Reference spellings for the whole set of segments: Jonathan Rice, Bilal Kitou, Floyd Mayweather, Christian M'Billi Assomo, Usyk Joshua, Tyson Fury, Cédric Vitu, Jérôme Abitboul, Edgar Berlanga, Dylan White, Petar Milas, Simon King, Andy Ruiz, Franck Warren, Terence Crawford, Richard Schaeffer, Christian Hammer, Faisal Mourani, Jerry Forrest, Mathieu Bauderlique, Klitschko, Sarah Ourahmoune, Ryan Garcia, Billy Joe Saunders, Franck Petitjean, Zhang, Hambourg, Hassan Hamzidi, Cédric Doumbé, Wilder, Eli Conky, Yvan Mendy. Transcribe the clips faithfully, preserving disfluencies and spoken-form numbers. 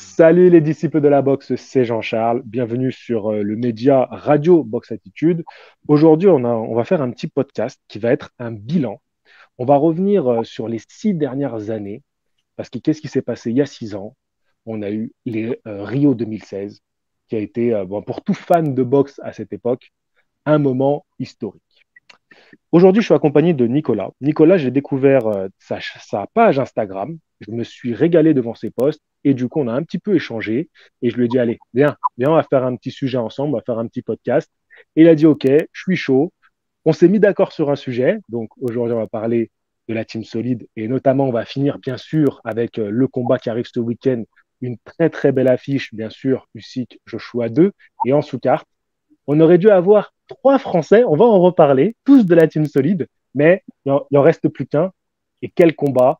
Salut les disciples de la boxe, c'est Jean-Charles. Bienvenue sur le média Radio Box Attitude. Aujourd'hui, on, a, on va faire un petit podcast qui va être un bilan. On va revenir sur les six dernières années, parce que qu'est-ce qui s'est passé il y a six ans? On a eu les euh, Rio deux mille seize, qui a été, euh, bon, pour tout fan de boxe à cette époque, un moment historique. Aujourd'hui, je suis accompagné de Nicolas. Nicolas, j'ai découvert euh, sa, sa page Instagram. Je me suis régalé devant ses posts et du coup, on a un petit peu échangé et je lui ai dit, allez, viens, viens, on va faire un petit sujet ensemble, on va faire un petit podcast. Et il a dit, ok, je suis chaud. On s'est mis d'accord sur un sujet. Donc, aujourd'hui, on va parler de la team solide et notamment, on va finir, bien sûr, avec euh, le combat qui arrive ce week-end. Une très, très belle affiche, bien sûr, Usyk, Joshua deux et en sous-carte. On aurait dû avoir trois Français, on va en reparler, tous de la team solide, mais il n'en reste plus qu'un. Et quel combat!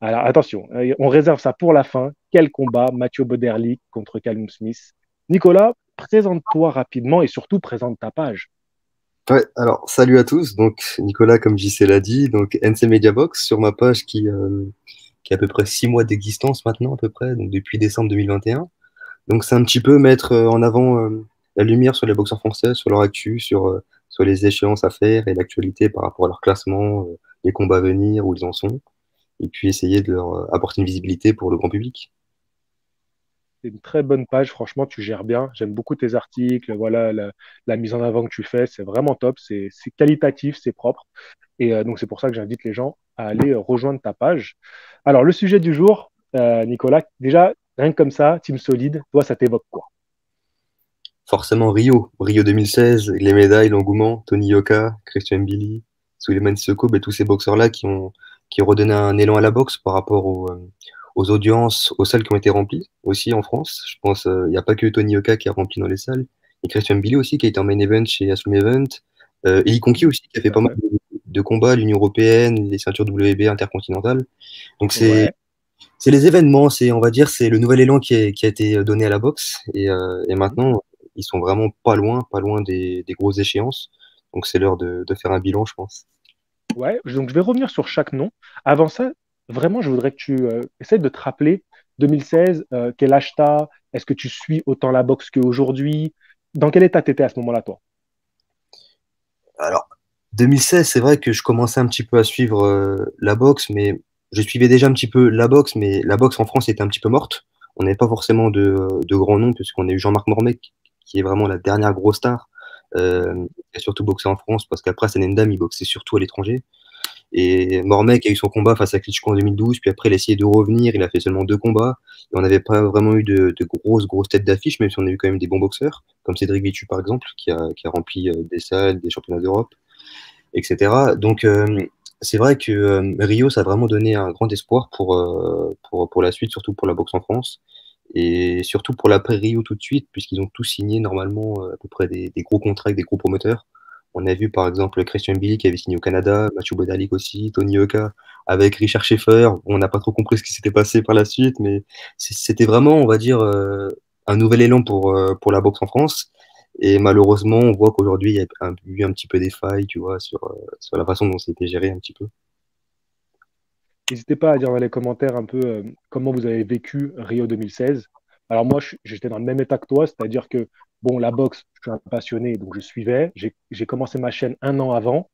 Alors, attention, on réserve ça pour la fin. Quel combat, Mathieu Bauderlique contre Callum Smith. Nicolas, présente-toi rapidement et surtout, présente ta page. Ouais, alors, salut à tous. Donc, Nicolas, comme J C l'a dit, donc N C Media Box sur ma page qui... Euh... qui a à peu près six mois d'existence maintenant, à peu près, donc depuis décembre deux mille vingt et un. Donc c'est un petit peu mettre en avant euh, la lumière sur les boxeurs français, sur leur actu, sur, euh, sur les échéances à faire et l'actualité par rapport à leur classement, euh, les combats à venir, où ils en sont, et puis essayer de leur euh, apporter une visibilité pour le grand public. C'est une très bonne page, franchement, tu gères bien. J'aime beaucoup tes articles, voilà, la, la mise en avant que tu fais, c'est vraiment top, c'est qualitatif, c'est propre. Et euh, donc c'est pour ça que j'invite les gens à aller rejoindre ta page. Alors, le sujet du jour, euh, Nicolas, déjà, rien que comme ça, team solide, toi, ça t'évoque quoi? Forcément, Rio. Rio deux mille seize, les médailles, l'engouement, Tony Yoka, Christian M'Billi, Souleymane Soko, tous ces boxeurs-là qui ont, qui ont redonné un élan à la boxe par rapport aux, euh, aux audiences, aux salles qui ont été remplies, aussi en France. Je pense qu'il euh, n'y a pas que Tony Yoka qui a rempli dans les salles, et Christian M'Billi aussi, qui a été en main event chez Assoum Event, euh, et Ikonki aussi, qui a fait pas mal de... de combat, l'Union européenne, les ceintures W B intercontinentales. Donc c'est ouais. c'est les événements, c'est on va dire c'est le nouvel élan qui, est, qui a été donné à la boxe et, euh, et maintenant ils sont vraiment pas loin, pas loin des, des grosses échéances. Donc c'est l'heure de, de faire un bilan, je pense. Ouais, donc je vais revenir sur chaque nom. Avant ça, vraiment, je voudrais que tu euh, essaies de te rappeler deux mille seize, euh, quel âge t'as, est-ce que tu suis autant la boxe qu'aujourd'hui, dans quel état t'étais à ce moment-là, toi? Alors deux mille seize, c'est vrai que je commençais un petit peu à suivre euh, la boxe, mais je suivais déjà un petit peu la boxe, mais la boxe en France était un petit peu morte. On n'avait pas forcément de, de grands noms, puisqu'on a eu Jean-Marc Mormet, qui est vraiment la dernière grosse star, euh, qui a surtout boxé en France, parce qu'après Sanendam, il boxait surtout à l'étranger. Et Mormet qui a eu son combat face à Klitschko en deux mille douze, puis après il a essayé de revenir, il a fait seulement deux combats, et on n'avait pas vraiment eu de, de grosses grosses têtes d'affiche, même si on a eu quand même des bons boxeurs, comme Cédric Vitu par exemple, qui a, qui a rempli euh, des salles, des championnats d'Europe, et cetera. Donc euh, c'est vrai que euh, Rio, ça a vraiment donné un grand espoir pour, euh, pour, pour la suite, surtout pour la boxe en France, et surtout pour l'après-Rio tout de suite, puisqu'ils ont tous signé normalement à peu près des, des gros contrats avec des gros promoteurs. On a vu par exemple Christian M'Billi qui avait signé au Canada, Mathieu Bauderlique aussi, Tony Yoka avec Richard Schaeffer. On n'a pas trop compris ce qui s'était passé par la suite, mais c'était vraiment, on va dire, euh, un nouvel élan pour, euh, pour la boxe en France. Et malheureusement, on voit qu'aujourd'hui, il y a un, eu un petit peu des failles, tu vois, sur, euh, sur la façon dont c'était géré un petit peu. N'hésitez pas à dire dans les commentaires un peu euh, comment vous avez vécu Rio deux mille seize. Alors moi, j'étais dans le même état que toi, c'est-à-dire que, bon, la boxe, je suis un passionné, donc je suivais. J'ai commencé ma chaîne un an avant.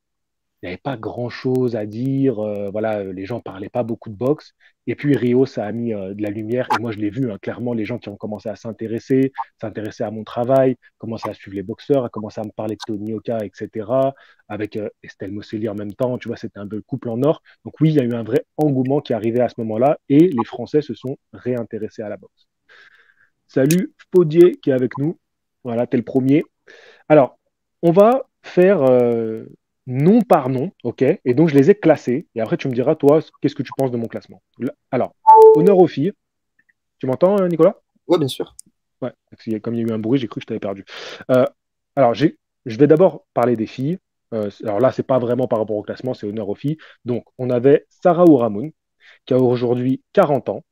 Il n'y avait pas grand-chose à dire. Euh, voilà, les gens ne parlaient pas beaucoup de boxe. Et puis Rio, ça a mis euh, de la lumière. Et moi, je l'ai vu, hein, clairement, les gens qui ont commencé à s'intéresser, s'intéresser à mon travail, commencer à suivre les boxeurs, à commencer à me parler de Tony Yoka, et cetera. Avec euh, Estelle Mossely en même temps. Tu vois, c'était un peu le couple en or. Donc oui, il y a eu un vrai engouement qui est arrivé à ce moment-là. Et les Français se sont réintéressés à la boxe. Salut Faudier qui est avec nous. Voilà, t'es le premier. Alors, on va faire euh, nom par nom, ok? Et donc, je les ai classés. Et après, tu me diras, toi, qu'est-ce que tu penses de mon classement? Alors, honneur aux filles. Tu m'entends, Nicolas? Oui, bien sûr. Ouais, comme il y a eu un bruit, j'ai cru que je t'avais perdu. Euh, alors, je vais d'abord parler des filles. Euh, alors là, c'est pas vraiment par rapport au classement, c'est honneur aux filles. Donc, on avait Sarah Ourahmoune, qui a aujourd'hui quarante ans,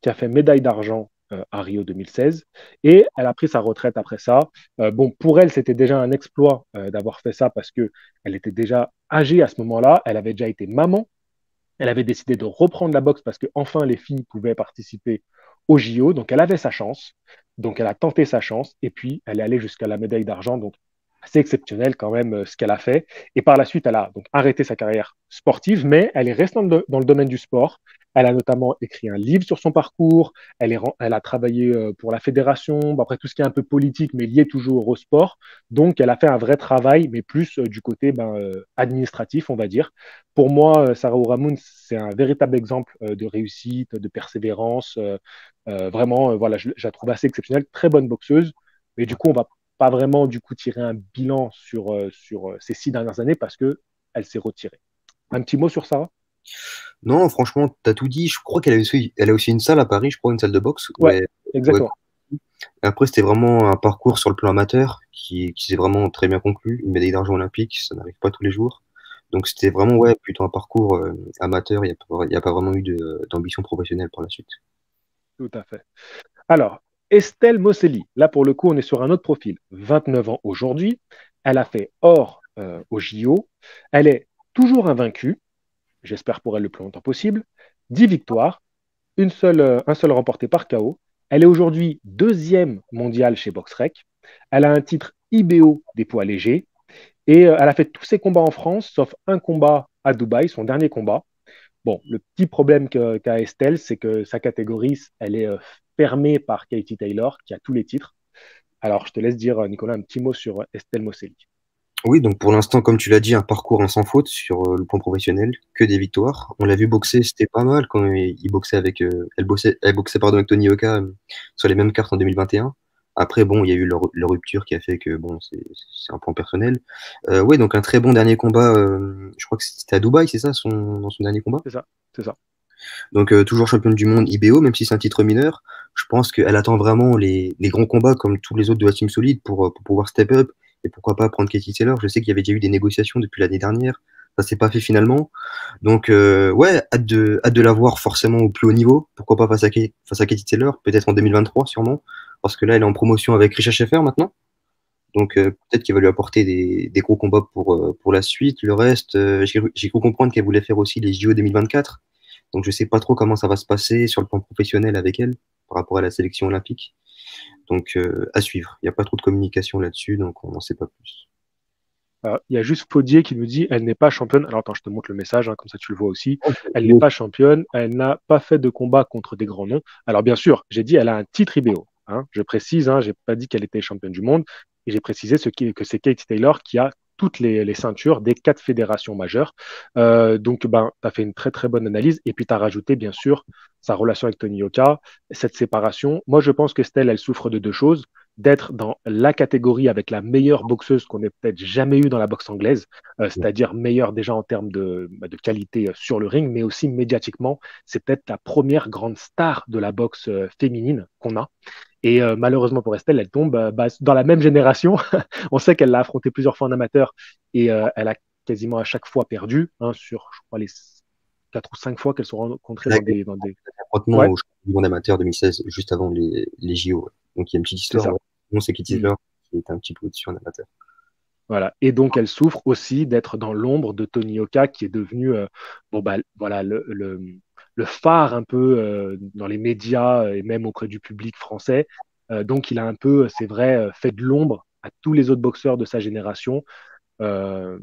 qui a fait médaille d'argent à Rio deux mille seize, et elle a pris sa retraite après ça. Euh, bon, pour elle, c'était déjà un exploit euh, d'avoir fait ça parce qu'elle était déjà âgée à ce moment-là, elle avait déjà été maman, elle avait décidé de reprendre la boxe parce qu'enfin les filles pouvaient participer au J O, donc elle avait sa chance, donc elle a tenté sa chance, et puis elle est allée jusqu'à la médaille d'argent, donc assez exceptionnel quand même euh, ce qu'elle a fait. Et par la suite, elle a donc arrêté sa carrière sportive, mais elle est restée dans le, dans le domaine du sport. Elle a notamment écrit un livre sur son parcours, elle, est, elle a travaillé euh, pour la fédération, bon, après tout ce qui est un peu politique, mais lié toujours au sport. Donc elle a fait un vrai travail, mais plus euh, du côté ben, euh, administratif, on va dire. Pour moi, euh, Sarah Ourahmoune, c'est un véritable exemple euh, de réussite, de persévérance. Euh, euh, vraiment, euh, voilà, je, je la trouve assez exceptionnelle, très bonne boxeuse. Mais du coup, on va pas vraiment du coup tirer un bilan sur, euh, sur euh, ces six dernières années parce qu'elle s'est retirée. Un petit mot sur Sarah? Non, franchement, tu as tout dit. Je crois qu'elle a aussi, elle a aussi une salle à Paris, je crois, une salle de boxe. Ouais, ouais, exactement. Ouais. Après, c'était vraiment un parcours sur le plan amateur qui, qui s'est vraiment très bien conclu. Une médaille d'argent olympique, ça n'arrive pas tous les jours. Donc, c'était vraiment ouais, plutôt un parcours euh, amateur. Il n'y a, a pas vraiment eu d'ambition professionnelle par la suite. Tout à fait. Alors, Estelle Mossely, là pour le coup on est sur un autre profil, vingt-neuf ans aujourd'hui, elle a fait or euh, au J O, elle est toujours invaincue, j'espère pour elle le plus longtemps possible, dix victoires, une seule, euh, un seul remporté par K O, elle est aujourd'hui deuxième mondiale chez BoxRec, elle a un titre I B O des poids légers, et euh, elle a fait tous ses combats en France, sauf un combat à Dubaï, son dernier combat. Bon, le petit problème qu'a Estelle, c'est que sa catégorie, elle est euh, fermée par Katie Taylor, qui a tous les titres. Alors, je te laisse dire, Nicolas, un petit mot sur Estelle Mossely. Oui, donc pour l'instant, comme tu l'as dit, un parcours sans faute sur le plan professionnel, que des victoires. On l'a vu boxer, c'était pas mal quand il boxait avec, euh, elle boxait, elle boxait pardon, avec Tony Yoka euh, sur les mêmes cartes en deux mille vingt et un. Après, bon, il y a eu leur, leur rupture qui a fait que bon, c'est un plan personnel. Euh, oui, donc un très bon dernier combat, euh, je crois que c'était à Dubaï, c'est ça, son, dans son dernier combat? C'est ça, c'est ça. Donc euh, toujours championne du monde I B O, même si c'est un titre mineur. Je pense qu'elle attend vraiment les, les grands combats comme tous les autres de la team solide pour, pour pouvoir step up et pourquoi pas prendre Katie Taylor. Je sais qu'il y avait déjà eu des négociations depuis l'année dernière, ça s'est pas fait finalement. Donc euh, ouais, hâte de, hâte de la voir forcément au plus haut niveau, pourquoi pas face à, face à Katie Taylor, peut-être en deux mille vingt-trois sûrement, parce que là elle est en promotion avec Richard Schaeffer maintenant. Donc euh, peut-être qu'il va lui apporter des, des gros combats pour, euh, pour la suite. Le reste, euh, j'ai cru comprendre qu'elle voulait faire aussi les J O deux mille vingt-quatre. Donc je sais pas trop comment ça va se passer sur le plan professionnel avec elle par rapport à la sélection olympique. Donc euh, à suivre. Il n'y a pas trop de communication là-dessus, donc on n'en sait pas plus. Il y a juste Faudier qui nous dit elle n'est pas championne. Alors attends, je te montre le message, hein, comme ça tu le vois aussi. Elle n'est pas championne, elle n'a pas fait de combat contre des grands noms. Alors bien sûr, j'ai dit elle a un titre I B O. Hein. Je précise, hein, je n'ai pas dit qu'elle était championne du monde. Et j'ai précisé ce qui, que c'est Katie Taylor qui a toutes les, les ceintures des quatre fédérations majeures. Euh, donc, ben, tu as fait une très, très bonne analyse. Et puis, tu as rajouté, bien sûr, sa relation avec Tony Yoka, cette séparation. Moi, je pense que Estelle, elle souffre de deux choses. D'être dans la catégorie avec la meilleure boxeuse qu'on ait peut-être jamais eue dans la boxe anglaise, euh, c'est-à-dire meilleure déjà en termes de, de qualité sur le ring, mais aussi médiatiquement. C'est peut-être la première grande star de la boxe féminine qu'on a. Et euh, malheureusement pour Estelle, elle tombe euh, bah, dans la même génération. On sait qu'elle l'a affrontée plusieurs fois en amateur et euh, elle a quasiment à chaque fois perdu, hein, sur, je crois, les quatre ou cinq fois qu'elles se sont rencontrées dans des... Dans des... Ouais. Au championnat amateur deux mille seize, juste avant les, les J O. Ouais. Donc il y a une petite histoire. On sait Katie Taylor qui est un petit peu au-dessus en amateur. Voilà. Et donc, elle souffre aussi d'être dans l'ombre de Tony Yoka, qui est devenu euh, bon, bah, voilà, le, le, le phare un peu euh, dans les médias et même auprès du public français. Euh, donc, il a un peu, c'est vrai, fait de l'ombre à tous les autres boxeurs de sa génération euh,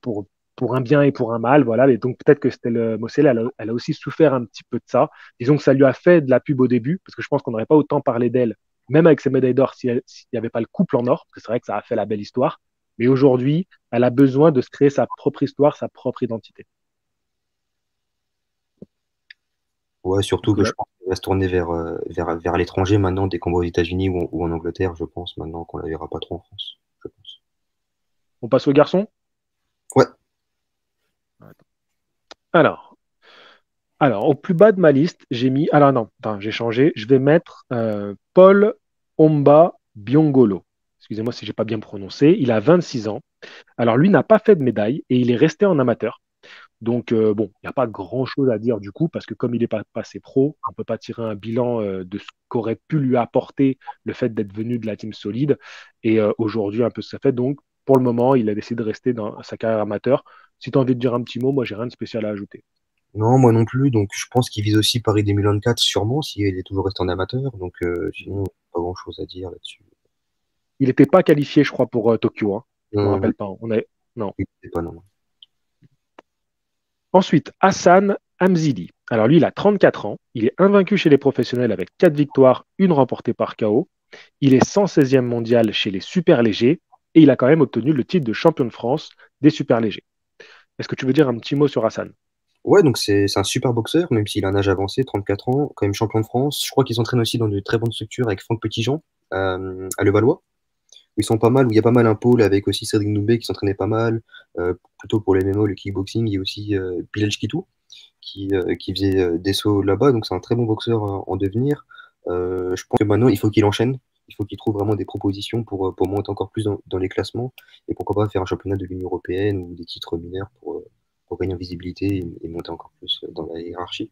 pour, pour un bien et pour un mal. Voilà. Et donc, peut-être que Estelle Mossely, elle, elle a aussi souffert un petit peu de ça. Disons que ça lui a fait de la pub au début, parce que je pense qu'on n'aurait pas autant parlé d'elle, même avec ses médailles d'or, s'il n'y avait pas le couple en or, parce que c'est vrai que ça a fait la belle histoire. Mais aujourd'hui, elle a besoin de se créer sa propre histoire, sa propre identité. Ouais, surtout que ouais. Je pense qu'elle va se tourner vers, vers, vers l'étranger maintenant, des combats aux États-Unis ou, ou en Angleterre, je pense, maintenant qu'on ne la verra pas trop en France. Je pense. On passe aux garçons? Ouais. Alors, alors, au plus bas de ma liste, j'ai mis. Alors, non, j'ai changé. Je vais mettre euh, Paul Omba Biongolo. Excusez-moi si je n'ai pas bien prononcé, il a vingt-six ans. Alors lui n'a pas fait de médaille et il est resté en amateur. Donc euh, bon, il n'y a pas grand-chose à dire du coup, parce que comme il n'est pas passé pro, on ne peut pas tirer un bilan euh, de ce qu'aurait pu lui apporter le fait d'être venu de la team solide. Et euh, aujourd'hui, un peu ce que ça fait. Donc pour le moment, il a décidé de rester dans sa carrière amateur. Si tu as envie de dire un petit mot, moi j'ai rien de spécial à ajouter. Non, moi non plus. Donc, je pense qu'il vise aussi Paris deux mille vingt-quatre, sûrement, s'il est toujours resté en amateur. Donc, euh, sinon, pas grand-chose à dire là-dessus. Il n'était pas qualifié, je crois, pour euh, Tokyo. Hein. Non, je me rappelle pas. On avait... Non. Il n'était pas, non. Ensuite, Hassan Hamzidi. Alors, lui, il a trente-quatre ans. Il est invaincu chez les professionnels avec quatre victoires, une remportée par K O. Il est cent seizième mondial chez les super légers. Et il a quand même obtenu le titre de champion de France des super légers. Est-ce que tu veux dire un petit mot sur Hassan ? Ouais, donc c'est un super boxeur, même s'il a un âge avancé, trente-quatre ans, quand même champion de France. Je crois qu'il s'entraîne aussi dans de très bonnes structures avec Franck Petitjean euh, à Levallois. Ils sont pas mal, où il y a pas mal un pôle avec aussi Cédric Doumbé qui s'entraînait pas mal, euh, plutôt pour les M M A, le kickboxing, il y a aussi euh, Bilal Kitou qui, euh, qui faisait euh, des sauts là-bas. Donc c'est un très bon boxeur euh, en devenir. Euh, je pense que maintenant, il faut qu'il enchaîne. Il faut qu'il trouve vraiment des propositions pour, pour monter encore plus dans, dans les classements. Et pourquoi pas faire un championnat de l'Union européenne ou des titres mineurs pour... Euh, pour gagner en visibilité et monter encore plus dans la hiérarchie.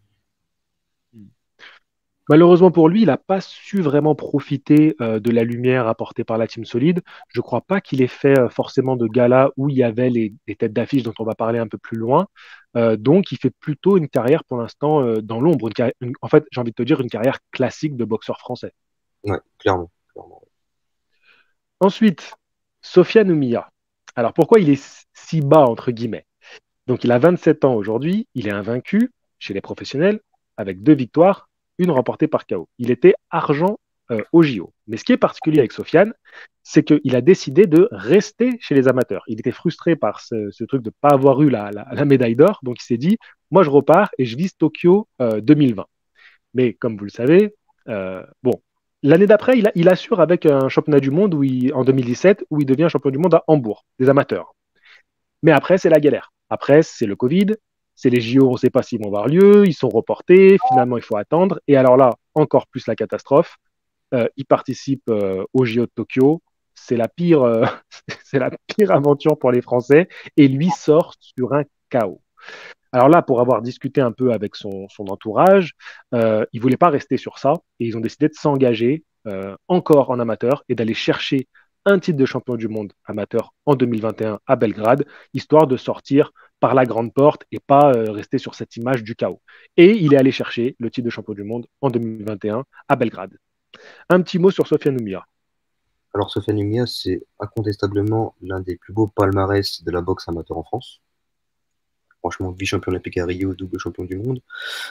Malheureusement pour lui, il n'a pas su vraiment profiter euh, de la lumière apportée par la Team Solide. Je ne crois pas qu'il ait fait euh, forcément de gala où il y avait les, les têtes d'affiche dont on va parler un peu plus loin. Euh, donc, il fait plutôt une carrière pour l'instant euh, dans l'ombre. En fait, j'ai envie de te dire une carrière classique de boxeur français. Oui, clairement. clairement. Ensuite, Sofiane Oumiha. Alors, pourquoi il est si bas, entre guillemets ? Donc, il a vingt-sept ans aujourd'hui, il est invaincu chez les professionnels avec deux victoires, une remportée par K O. Il était argent euh, au J O. Mais ce qui est particulier avec Sofiane, c'est qu'il a décidé de rester chez les amateurs. Il était frustré par ce, ce truc de ne pas avoir eu la, la, la médaille d'or. Donc, il s'est dit, moi, je repars et je vise Tokyo euh, deux mille vingt. Mais comme vous le savez, euh, bon, l'année d'après, il, il assure avec un championnat du monde où il, en deux mille dix-sept où il devient champion du monde à Hambourg, des amateurs. Mais après, c'est la galère. Après, c'est le Covid, c'est les J O, on ne sait pas s'ils vont avoir lieu, ils sont reportés, finalement, il faut attendre. Et alors là, encore plus la catastrophe, euh, ils participent euh, aux J O de Tokyo, c'est la, euh, la pire aventure pour les Français, et lui sort sur un K O. Alors là, pour avoir discuté un peu avec son, son entourage, euh, ils ne voulaient pas rester sur ça, et ils ont décidé de s'engager euh, encore en amateur et d'aller chercher un titre de champion du monde amateur en deux mille vingt et un à Belgrade, histoire de sortir par la grande porte et pas euh, rester sur cette image du chaos. Et il est allé chercher le titre de champion du monde en deux mille vingt et un à Belgrade. Un petit mot sur Sofiane Oumiha. Alors Sofiane Oumiha, c'est incontestablement l'un des plus beaux palmarès de la boxe amateur en France. Franchement, vice-champion olympique à Rio, double champion du monde.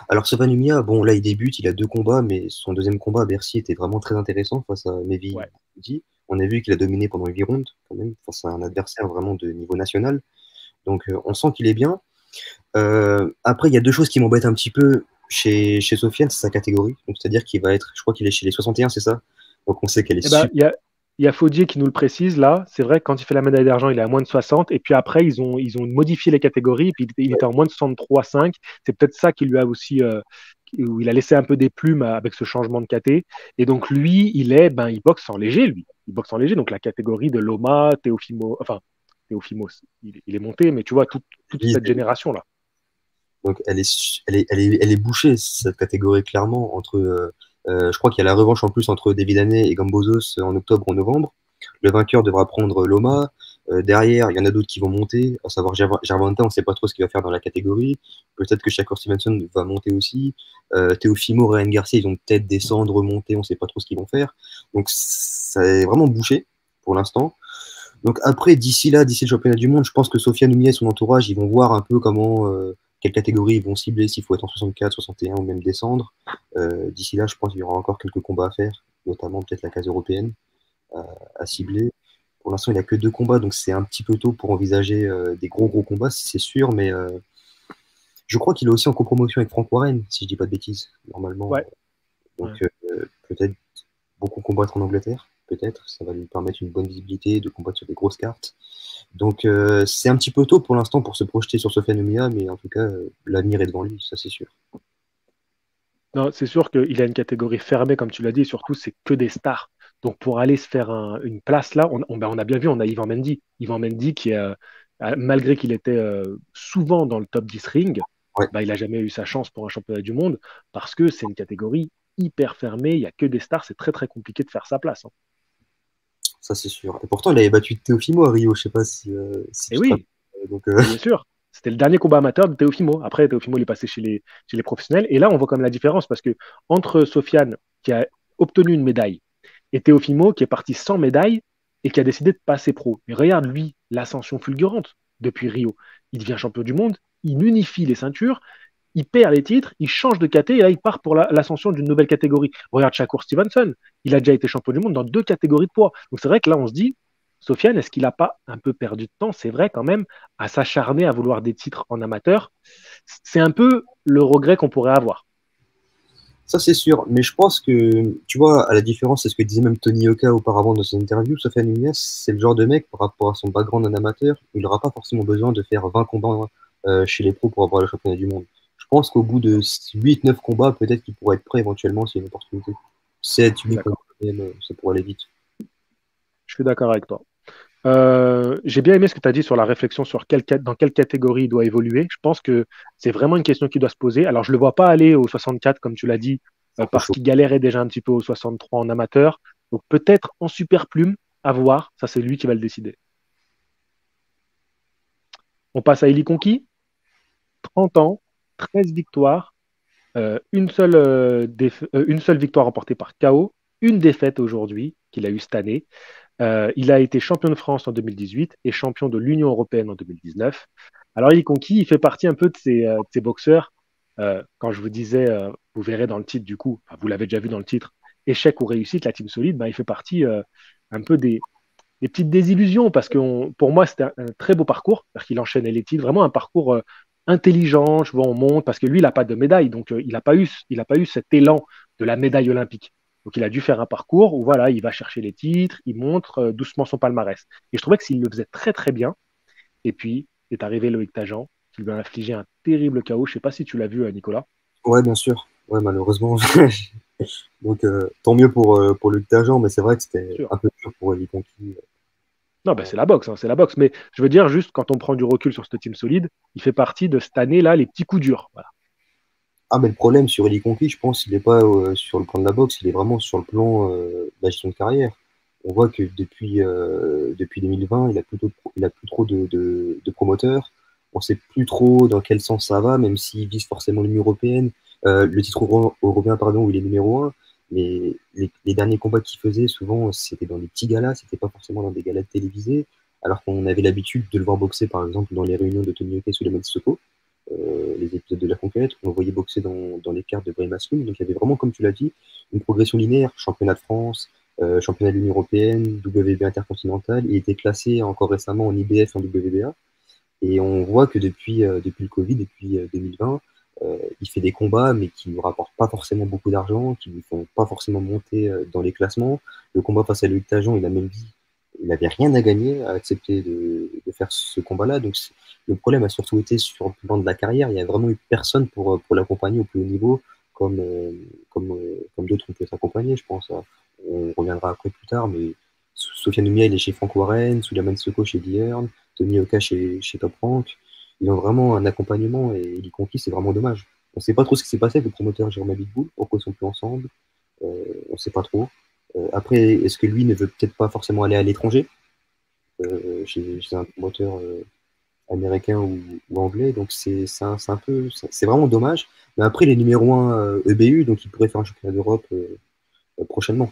Alors Sofiane Oumiha, bon là il débute, il a deux combats, mais son deuxième combat à Bercy était vraiment très intéressant face à Mevi. Ouais. On a vu qu'il a dominé pendant huit rondes, quand même, face à un adversaire vraiment de niveau national. Donc, euh, on sent qu'il est bien. Euh, après, il y a deux choses qui m'embêtent un petit peu chez, chez Sofiane, c'est sa catégorie. C'est-à-dire qu'il va être, je crois qu'il est chez les soixante et un, c'est ça? Donc, on sait qu'elle est eh ben, super. Il y a, y a Faudier qui nous le précise, là. C'est vrai que quand il fait la médaille d'argent, il est à moins de soixante. Et puis après, ils ont, ils ont modifié les catégories. Et puis, il était en moins de soixante-trois virgule cinq. C'est peut-être ça qui lui a aussi... Euh, où il a laissé un peu des plumes avec ce changement de caté. Et donc, lui, il est, ben, il boxe en léger, lui. Il boxe en léger, donc la catégorie de Loma, Teofimo, enfin, Teofimos, il, il est monté, mais tu vois, tout, toute cette génération-là. Donc, elle est, elle, est, elle, est, elle est bouchée, cette catégorie, clairement, entre, euh, euh, je crois qu'il y a la revanche en plus entre David Haney et Gambozos en octobre ou novembre. Le vainqueur devra prendre Loma. Euh, derrière, il y en a d'autres qui vont monter, à savoir Gervonta, on ne sait pas trop ce qu'il va faire dans la catégorie. Peut-être que Shakur Stevenson va monter aussi. Euh, Teofimo, Ryan Garcia, ils vont peut-être descendre, remonter, on ne sait pas trop ce qu'ils vont faire. Donc, ça est vraiment bouché pour l'instant. Donc, après, d'ici là, d'ici le championnat du monde, je pense que Sofiane Oumiha et son entourage, ils vont voir un peu comment, euh, quelle catégorie ils vont cibler, s'il faut être en soixante-quatre, soixante et un ou même descendre. Euh, d'ici là, je pense qu'il y aura encore quelques combats à faire, notamment peut-être la case européenne euh, à cibler. Pour l'instant, il n'y a que deux combats, donc c'est un petit peu tôt pour envisager euh, des gros gros combats, c'est sûr, mais euh, je crois qu'il est aussi en copromotion avec Franck Warren, si je ne dis pas de bêtises, normalement. Ouais. Donc ouais. euh, peut-être beaucoup combattre en Angleterre, peut-être, ça va lui permettre une bonne visibilité, de combattre sur des grosses cartes. Donc euh, c'est un petit peu tôt pour l'instant pour se projeter sur Sofiane Oumiha, mais en tout cas, euh, l'avenir est devant lui, ça c'est sûr. Non, c'est sûr qu'il a une catégorie fermée, comme tu l'as dit, et surtout, c'est que des stars. Donc, pour aller se faire un, une place, là, on, on, ben on a bien vu, on a Yvan Mendy. Yvan Mendy, qui, euh, malgré qu'il était euh, souvent dans le top dix ring, ouais. ben, il n'a jamais eu sa chance pour un championnat du monde parce que c'est une catégorie hyper fermée. Il n'y a que des stars. C'est très, très compliqué de faire sa place. Hein. Ça, c'est sûr. Et pourtant, il avait battu Teofimo à Rio. Je ne sais pas si... Euh, si et oui, donc, euh... bien sûr. C'était le dernier combat amateur de Teofimo. Après, Teofimo, il est passé chez les, chez les professionnels. Et là, on voit quand même la différence parce que entre Sofiane, qui a obtenu une médaille, et Teofimo, qui est parti sans médaille et qui a décidé de passer pro. Mais regarde, lui, l'ascension fulgurante depuis Rio. Il devient champion du monde, il unifie les ceintures, il perd les titres, il change de caté et là, il part pour l'ascension la, d'une nouvelle catégorie. Regarde Shakur Stevenson, il a déjà été champion du monde dans deux catégories de poids. Donc, c'est vrai que là, on se dit, Sofiane, est-ce qu'il n'a pas un peu perdu de temps, c'est vrai quand même, à s'acharner à vouloir des titres en amateur? C'est un peu le regret qu'on pourrait avoir. Ça, c'est sûr, mais je pense que, tu vois, à la différence, c'est ce que disait même Tony Yoka auparavant dans son interview, Sofiane Oumiha, c'est le genre de mec, par rapport à son background en amateur, il n'aura pas forcément besoin de faire vingt combats euh, chez les pros pour avoir le championnat du monde. Je pense qu'au bout de huit neuf combats, peut-être qu'il pourrait être prêt éventuellement, c'est une opportunité. sept huit combats, ça pourrait aller vite. Je suis d'accord avec toi. Euh, j'ai bien aimé ce que tu as dit sur la réflexion sur quelle, dans quelle catégorie il doit évoluer. Je pense que c'est vraiment une question qui doit se poser. Alors, je ne le vois pas aller au soixante-quatre, comme tu l'as dit, euh, parce qu'il galérait déjà un petit peu au soixante-trois en amateur. Donc, peut-être en super plume, à voir. Ça, c'est lui qui va le décider. On passe à Eli Conky. trente ans, treize victoires, euh, une, seule, euh, euh, une seule victoire remportée par K O, une défaite aujourd'hui qu'il a eue cette année. Euh, il a été champion de France en deux mille dix-huit et champion de l'Union européenne en deux mille dix-neuf. Alors, il est conquis, il fait partie un peu de ces, euh, de ces boxeurs. Euh, quand je vous disais, euh, vous verrez dans le titre du coup, enfin, vous l'avez déjà vu dans le titre, échec ou réussite, la team solide, ben, il fait partie euh, un peu des, des petites désillusions parce que on, pour moi, c'était un, un très beau parcours, parce qu'il enchaînait les titres, vraiment un parcours euh, intelligent, je vois, on monte, parce que lui, il n'a pas de médaille, donc euh, il n'a pas eu, il a pas eu cet élan de la médaille olympique. Donc, il a dû faire un parcours où voilà, il va chercher les titres, il montre euh, doucement son palmarès. Et je trouvais qu'il le faisait très, très bien. Et puis, est arrivé Loïc Tajan, qui lui a infligé un terrible K O. Je ne sais pas si tu l'as vu, euh, Nicolas. Ouais, bien sûr. Ouais, malheureusement. Donc, euh, tant mieux pour, euh, pour Loïc Tajan, mais c'est vrai que c'était un peu dur pour Eli Conky. Non, bah, c'est la boxe, hein, c'est la boxe. Mais je veux dire, juste quand on prend du recul sur ce team solide, il fait partie de cette année-là, les petits coups durs. Voilà. Ah, mais le problème sur Eli Conky, je pense, il n'est pas euh, sur le plan de la boxe, il est vraiment sur le plan euh, de la gestion de carrière. On voit que depuis, euh, depuis deux mille vingt, il n'a plus, plus trop de, de, de promoteurs. On ne sait plus trop dans quel sens ça va, même s'il vise forcément l'Union européenne, euh, le titre européen, pardon, où il est numéro un. Mais les, les derniers combats qu'il faisait, souvent, c'était dans des petits galas, c'était pas forcément dans des galas télévisés, alors qu'on avait l'habitude de le voir boxer, par exemple, dans les réunions de Tony Yoka et Souleymane Soko. Euh, les épisodes de la conquête, on le voyait boxer dans, dans les cartes de Bam L'Hermitage, donc il y avait vraiment, comme tu l'as dit, une progression linéaire, championnat de France, euh, championnat de l'Union européenne, W B A intercontinental, il était classé encore récemment en I B F, en W B A, et on voit que depuis, euh, depuis le Covid, depuis euh, deux mille vingt, euh, il fait des combats, mais qui ne nous rapportent pas forcément beaucoup d'argent, qui ne nous font pas forcément monter euh, dans les classements. Le combat face à Loïc Tajan, il a même dit il n'avait rien à gagner à accepter de, de faire ce combat-là. Donc le problème a surtout été sur le plan de la carrière. Il n'y a vraiment eu personne pour, pour l'accompagner au plus haut niveau, comme, euh, comme, euh, comme d'autres ont pu être accompagnés, je pense. On reviendra après plus tard, mais Sofiane Oumiha, il est chez Franck Warren, Souleymane Soko chez D-Earn, Tony Yoka chez, chez Top Rank. Ils ont vraiment un accompagnement et Eli Conky, c'est vraiment dommage. On ne sait pas trop ce qui s'est passé avec le promoteur Jérôme Abitboul, pourquoi ils sont plus ensemble, euh, on ne sait pas trop. Euh, après, est-ce que lui ne veut peut-être pas forcément aller à l'étranger euh, chez, chez un promoteur euh, américain ou, ou anglais? Donc c'est vraiment dommage. Mais après, il est numéro un euh, E B U, donc il pourrait faire un championnat d'Europe euh, euh, prochainement.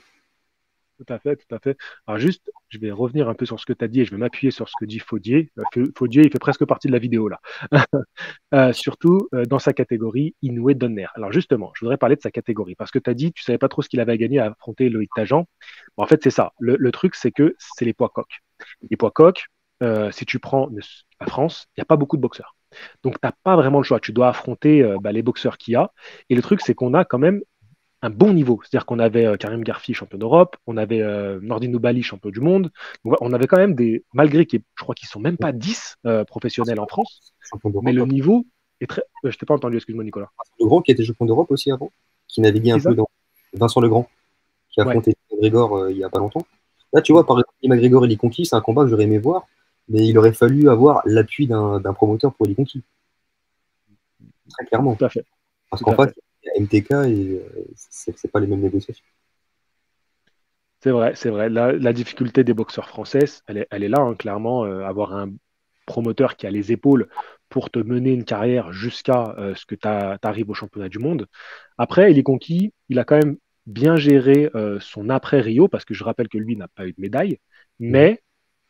Tout à fait, tout à fait. Alors juste, je vais revenir un peu sur ce que tu as dit et je vais m'appuyer sur ce que dit Faudier. Faudier, il fait presque partie de la vidéo là. euh, surtout euh, dans sa catégorie Inoue Donner. Alors justement, je voudrais parler de sa catégorie parce que tu as dit tu ne savais pas trop ce qu'il avait à gagner à affronter Loïc Tajan. Bon, en fait, c'est ça. Le, le truc, c'est que c'est les poids coques. Les poids coques, euh, si tu prends la France, il n'y a pas beaucoup de boxeurs. Donc, tu n'as pas vraiment le choix. Tu dois affronter euh, bah, les boxeurs qu'il y a. Et le truc, c'est qu'on a quand même un bon niveau, c'est-à-dire qu'on avait euh, Karim Garfi champion d'Europe, on avait euh, Nordin Oubaly champion du monde, donc, on avait quand même des, malgré que je crois qu'ils ne sont même pas dix euh, professionnels en France, mais le niveau est très... Euh, je t'ai pas entendu, excuse-moi Nicolas. Vincent Legrand qui était champion d'Europe aussi avant, qui naviguait un peu dans... Vincent Legrand, qui a affronté McGregor euh, il n'y a pas longtemps. Là tu vois, par exemple, McGregor et Eli Conky, c'est un combat que j'aurais aimé voir, mais il aurait fallu avoir l'appui d'un promoteur pour Eli Conky. Très clairement. Tout à fait. Parce qu'en fait, M T K, et c'est pas les mêmes négociations. C'est vrai, c'est vrai. La, la difficulté des boxeurs français, elle est, elle est là, hein, clairement. Euh, avoir un promoteur qui a les épaules pour te mener une carrière jusqu'à euh, ce que tu arrives au championnat du monde. Après, il est conquis, il a quand même bien géré euh, son après-Rio, parce que je rappelle que lui n'a pas eu de médaille, mais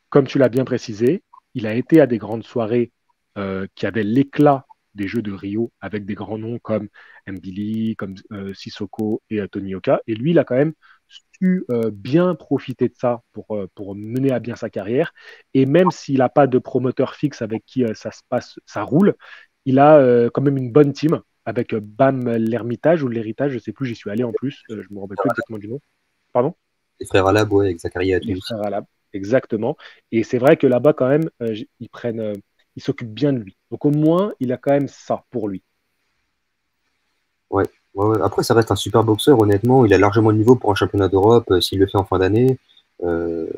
comme tu l'as bien précisé, il a été à des grandes soirées euh, qui avaient l'éclat des Jeux de Rio, avec des grands noms comme M'Billi, comme euh, Sissoko et euh, Tony Yoka, et lui, il a quand même su euh, bien profiter de ça pour, euh, pour mener à bien sa carrière, et même s'il n'a pas de promoteur fixe avec qui euh, ça se passe, ça roule, il a euh, quand même une bonne team, avec euh, Bam L'Hermitage, ou l'héritage, je ne sais plus, j'y suis allé en plus, euh, je ne me rappelle plus exactement du nom. Pardon ? Les frères Alab, ouais, avec Zakaria Attou. Les frères Alab, exactement, et c'est vrai que là-bas, quand même, euh, ils prennent... Euh, il s'occupe bien de lui. Donc au moins, il a quand même ça pour lui. Ouais. ouais, ouais. Après, ça reste un super boxeur, honnêtement. Il a largement le niveau pour un championnat d'Europe euh, s'il le fait en fin d'année. Euh,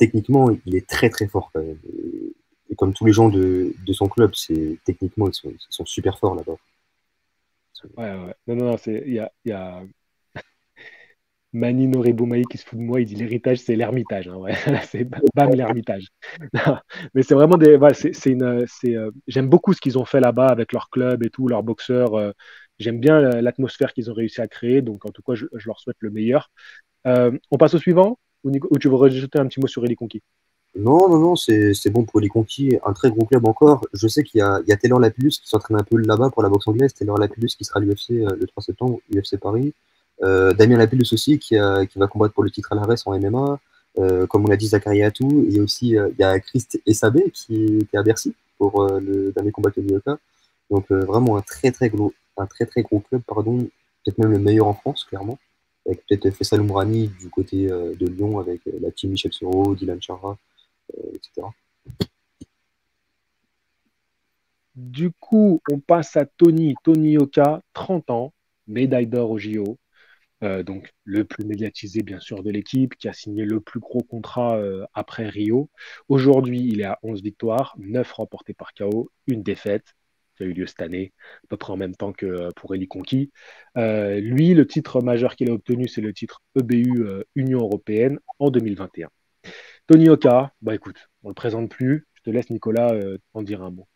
techniquement, il est très très fort quand même. Et, et comme tous les gens de, de son club, techniquement, ils sont, ils sont super forts là-bas. Ouais, ouais. Non, non, non. Il y a, y a... Mani Noriboumaï qui se fout de moi, il dit l'héritage, c'est l'ermitage. Hein, ouais. C'est Bam L'Hermitage. Mais c'est vraiment des. Voilà, euh, j'aime beaucoup ce qu'ils ont fait là-bas avec leur club et tout, leurs boxeurs. Euh, j'aime bien l'atmosphère qu'ils ont réussi à créer. Donc, en tout cas, je, je leur souhaite le meilleur. Euh, on passe au suivant ou, ou tu veux rajouter un petit mot sur Eli Conqui? Non, non, non, c'est bon pour Eli Conqui. Un très gros club encore. Je sais qu'il y a, a Taylor Lapillus qui s'entraîne un peu là-bas pour la boxe anglaise. Taylor Lapillus qui sera à l'U F C euh, le trois septembre, U F C Paris. Euh, Daniel Dubois aussi qui, a, qui va combattre pour le titre à l'A R E S en M M A, euh, comme on l'a dit Zakaria Attou, et aussi il euh, y a Christ Essabé qui, qui est à Bercy pour euh, le dernier combat de Yoka. Donc euh, vraiment un très très gros, un très très gros club, pardon, peut-être même le meilleur en France clairement, avec peut-être Faisal Mourani du côté euh, de Lyon avec euh, la team Michel Soro, Dylan Chara, euh, et cetera. Du coup on passe à Tony, Tony Yoka, trente ans, médaille d'or au J O. Euh, donc le plus médiatisé bien sûr de l'équipe, qui a signé le plus gros contrat euh, après Rio. Aujourd'hui, il est à onze victoires, neuf remportées par K O, une défaite qui a eu lieu cette année, à peu près en même temps que euh, pour Eli Conqui. Euh, lui, le titre majeur qu'il a obtenu, c'est le titre E B U euh, Union Européenne en deux mille vingt et un. Tony Yoka, bah écoute, on ne le présente plus, je te laisse Nicolas euh, en dire un mot.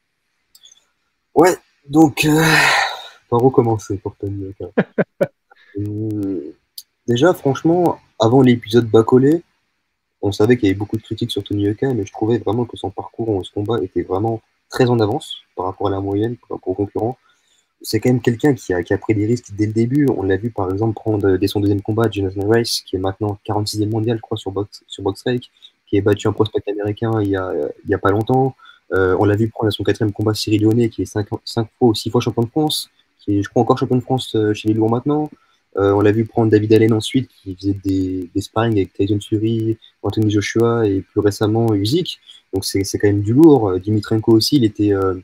Ouais, donc euh, par où commencer pour Tony Yoka? Déjà, franchement, avant l'épisode Bacone, on savait qu'il y avait beaucoup de critiques sur Tony Yoka, mais je trouvais vraiment que son parcours en ce combat était vraiment très en avance par rapport à la moyenne, par rapport aux concurrents. C'est quand même quelqu'un qui a, qui a pris des risques dès le début. On l'a vu par exemple prendre dès son deuxième combat Jonathan Rice, qui est maintenant quarante-sixième mondial, je crois, sur Box, sur BoxRec, qui est battu un prospect américain il n'y a, a pas longtemps. Euh, on l'a vu prendre à son quatrième combat Cyril Lyonnais, qui est cinq fois ou six fois champion de France, qui est, je crois, encore champion de France chez les Lourds maintenant. Euh, on l'a vu prendre David Allen ensuite, qui faisait des, des sparring avec Tyson Fury, Anthony Joshua et plus récemment Usyk. Donc c'est quand même du lourd. Dimitrenko aussi, il, était, euh,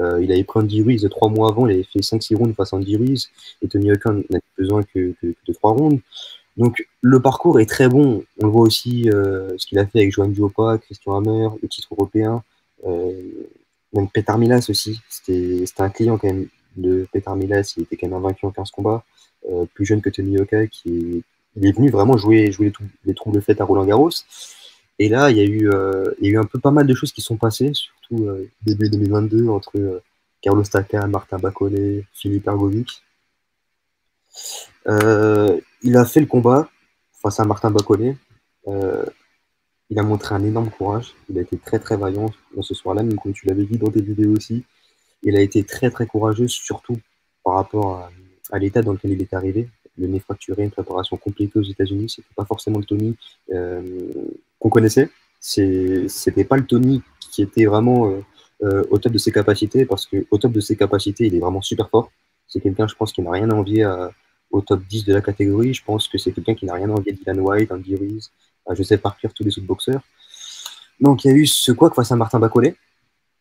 euh, il avait pris Andy Ruiz trois mois avant, il avait fait cinq six rounds face à Andy Ruiz. Et Tony Yoka n'a besoin que, que, que de trois rounds. Donc le parcours est très bon. On voit aussi euh, ce qu'il a fait avec Joan Duopa, Christian Hammer, le titre européen. Euh, même Petar Milas aussi. C'était un client quand même de Petar Milas. Il était quand même invaincu en quinze combats. Euh, plus jeune que Tony Yoka, qui il est venu vraiment jouer, jouer les, trou les troubles faits à Roland-Garros. Et là, il y, a eu, euh, il y a eu un peu pas mal de choses qui sont passées, surtout euh, début deux mille vingt-deux, entre euh, Carlos Taca, Martin Bacone, Philippe Ergovic. Euh, il a fait le combat face à Martin Bacone. Euh, il a montré un énorme courage. Il a été très très vaillant dans ce soir-là, même comme tu l'avais dit dans tes vidéos aussi. Il a été très très courageux, surtout par rapport à à l'état dans lequel il est arrivé, le nez fracturé, une préparation compliquée aux États-Unis, c'était pas forcément le Tony euh, qu'on connaissait, c'était pas le Tony qui était vraiment euh, euh, au top de ses capacités, parce qu'au top de ses capacités, il est vraiment super fort, c'est quelqu'un, je pense, qui n'a rien à envier à, au top dix de la catégorie, je pense que c'est quelqu'un qui n'a rien à envier à Dylan White, Andy Ruiz, à Joseph Parker, tous les autres boxeurs. Donc il y a eu ce quoi que face à Martin Bacone.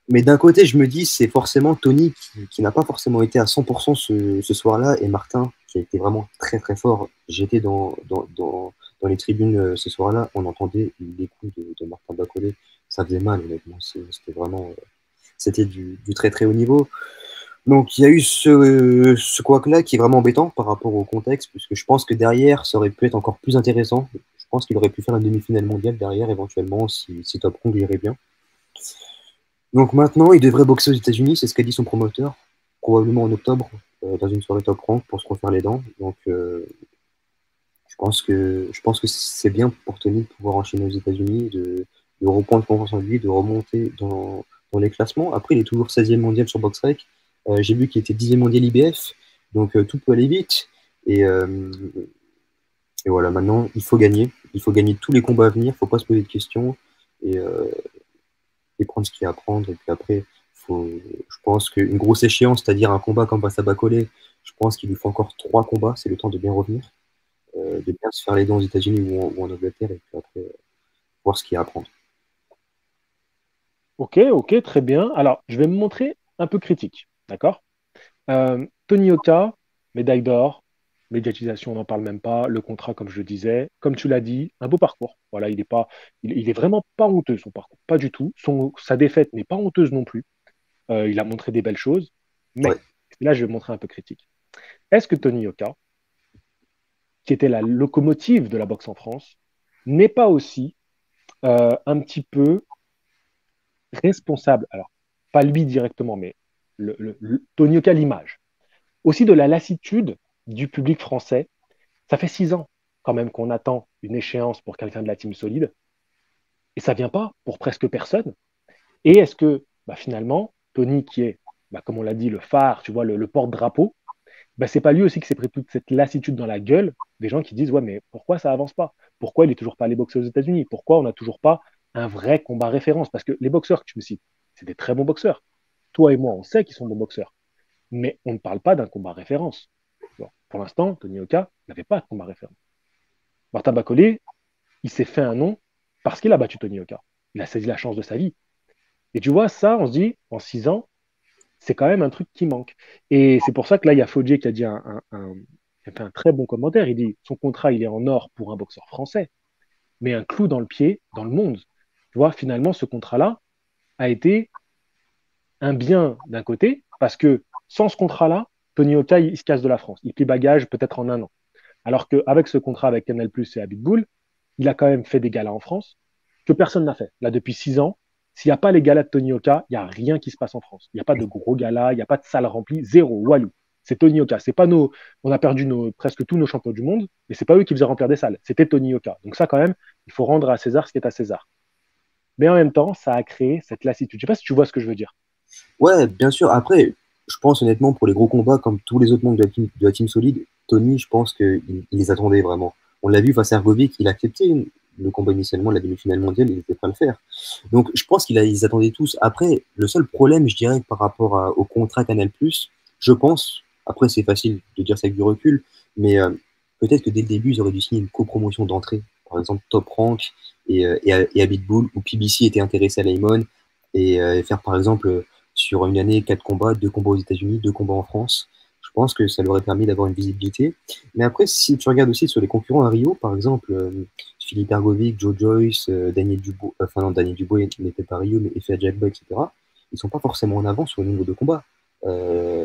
Mais d'un côté, je me dis, c'est forcément Tony qui, qui n'a pas forcément été à cent pour cent ce, ce soir-là, et Martin, qui a été vraiment très très fort. J'étais dans, dans, dans, dans les tribunes ce soir-là, on entendait les coups de, de Martin Bacone. Ça faisait mal, honnêtement. C'était vraiment... C'était du, du très très haut niveau. Donc, il y a eu ce, ce couac-là qui est vraiment embêtant par rapport au contexte, puisque je pense que derrière, ça aurait pu être encore plus intéressant. Je pense qu'il aurait pu faire une demi-finale mondiale derrière, éventuellement, si, si Top Kong irait bien. Donc maintenant, il devrait boxer aux États-Unis, c'est ce qu'a dit son promoteur, probablement en octobre, euh, dans une soirée Top Rank pour se refaire les dents. Donc euh, je pense que je pense que c'est bien pour Tony de pouvoir enchaîner aux États-Unis, de, de reprendre confiance en lui, de remonter dans, dans les classements. Après, il est toujours seizième mondial sur BoxRec. Euh, J'ai vu qu'il était dixième mondial I B F, donc euh, tout peut aller vite. Et, euh, et voilà, maintenant, il faut gagner. Il faut gagner tous les combats à venir, il ne faut pas se poser de questions. Et, euh, et prendre ce qu'il y a à prendre. Et puis après, faut, je pense qu'une grosse échéance, c'est-à-dire un combat comme face à Bacone, je pense qu'il lui faut encore trois combats, c'est le temps de bien revenir, euh, de bien se faire les dents aux États-Unis ou, ou en Angleterre, et puis après, euh, voir ce qu'il y a à prendre. Ok, ok, très bien. Alors, je vais me montrer un peu critique, d'accord. euh, Tony Yoka, médaille d'or, médiatisation, on n'en parle même pas, le contrat, comme je le disais, comme tu l'as dit, un beau parcours. Voilà, il est pas, il, il est vraiment pas honteux, son parcours, pas du tout. Son, sa défaite n'est pas honteuse non plus. Euh, il a montré des belles choses, mais ouais. Là, je vais montrer un peu critique. Est-ce que Tony Yoka, qui était la locomotive de la boxe en France, n'est pas aussi euh, un petit peu responsable, alors pas lui directement, mais le, le, le, Tony Yoka, l'image, aussi de la lassitude du public français? Ça fait six ans quand même qu'on attend une échéance pour quelqu'un de la team solide et ça vient pas pour presque personne. Et est-ce que bah, finalement Tony, qui est bah, comme on l'a dit, le phare, tu vois, le, le porte-drapeau, bah, c'est pas lui aussi qui s'est pris toute cette lassitude dans la gueule des gens qui disent ouais mais pourquoi ça avance pas, pourquoi il est toujours pas allé boxer aux États-Unis, pourquoi on n'a toujours pas un vrai combat référence? Parce que les boxeurs que tu me cites, c'est des très bons boxeurs, toi et moi on sait qu'ils sont bons boxeurs, mais on ne parle pas d'un combat référence. Pour l'instant, Tony Yoka n'avait pas de combat référent. Martin Bacone, il s'est fait un nom parce qu'il a battu Tony Yoka. Il a saisi la chance de sa vie. Et tu vois, ça, on se dit, en six ans, c'est quand même un truc qui manque. Et c'est pour ça que là, il y a Fodjé qui a dit un, un, un, qui a fait un très bon commentaire. Il dit, son contrat, il est en or pour un boxeur français, mais un clou dans le pied, dans le monde. Tu vois, finalement, ce contrat-là a été un bien d'un côté, parce que sans ce contrat-là, Tony Yoka, il se casse de la France. Il plie bagage peut-être en un an. Alors qu'avec ce contrat avec Canal plus, et Habitbull, il a quand même fait des galas en France que personne n'a fait. Là, depuis six ans, s'il n'y a pas les galas de Tony Yoka, il n'y a rien qui se passe en France. Il n'y a pas de gros galas, il n'y a pas de salle remplie, zéro, Walou. C'est Tony Yoka. C'est pas nos... On a perdu nos... presque tous nos champions du monde, mais c'est pas eux qui faisaient remplir des salles. C'était Tony Yoka. Donc ça, quand même, il faut rendre à César ce qui est à César. Mais en même temps, ça a créé cette lassitude. Je ne sais pas si tu vois ce que je veux dire. Ouais, bien sûr. Après... Je pense honnêtement, pour les gros combats, comme tous les autres membres de la team, de la team solide, Tony, je pense qu'il il les attendait vraiment. On l'a vu face à Ergovic, il a accepté le combat initialement, la demi-finale mondiale, il était prêt à le faire. Donc je pense qu'ils attendaient tous. Après, le seul problème, je dirais, par rapport à, au contrat Canal plus, je pense, après c'est facile de dire ça avec du recul, mais euh, peut-être que dès le début, ils auraient dû signer une copromotion d'entrée. Par exemple, Top Rank et, euh, et, et Habitbull, où P B C était intéressé à Lemon, et euh, faire par exemple... sur une année, quatre combats, deux combats aux États-Unis, deux combats en France. Je pense que ça leur aurait permis d'avoir une visibilité. Mais après, si tu regardes aussi sur les concurrents à Rio, par exemple, euh, Philippe Ergovic, Joe Joyce, euh, Daniel Dubois, euh, enfin non, Daniel Dubois n'était pas à Rio, mais F A Jackboy, et cetera. Ils ne sont pas forcément en avance au niveau de combats. Euh,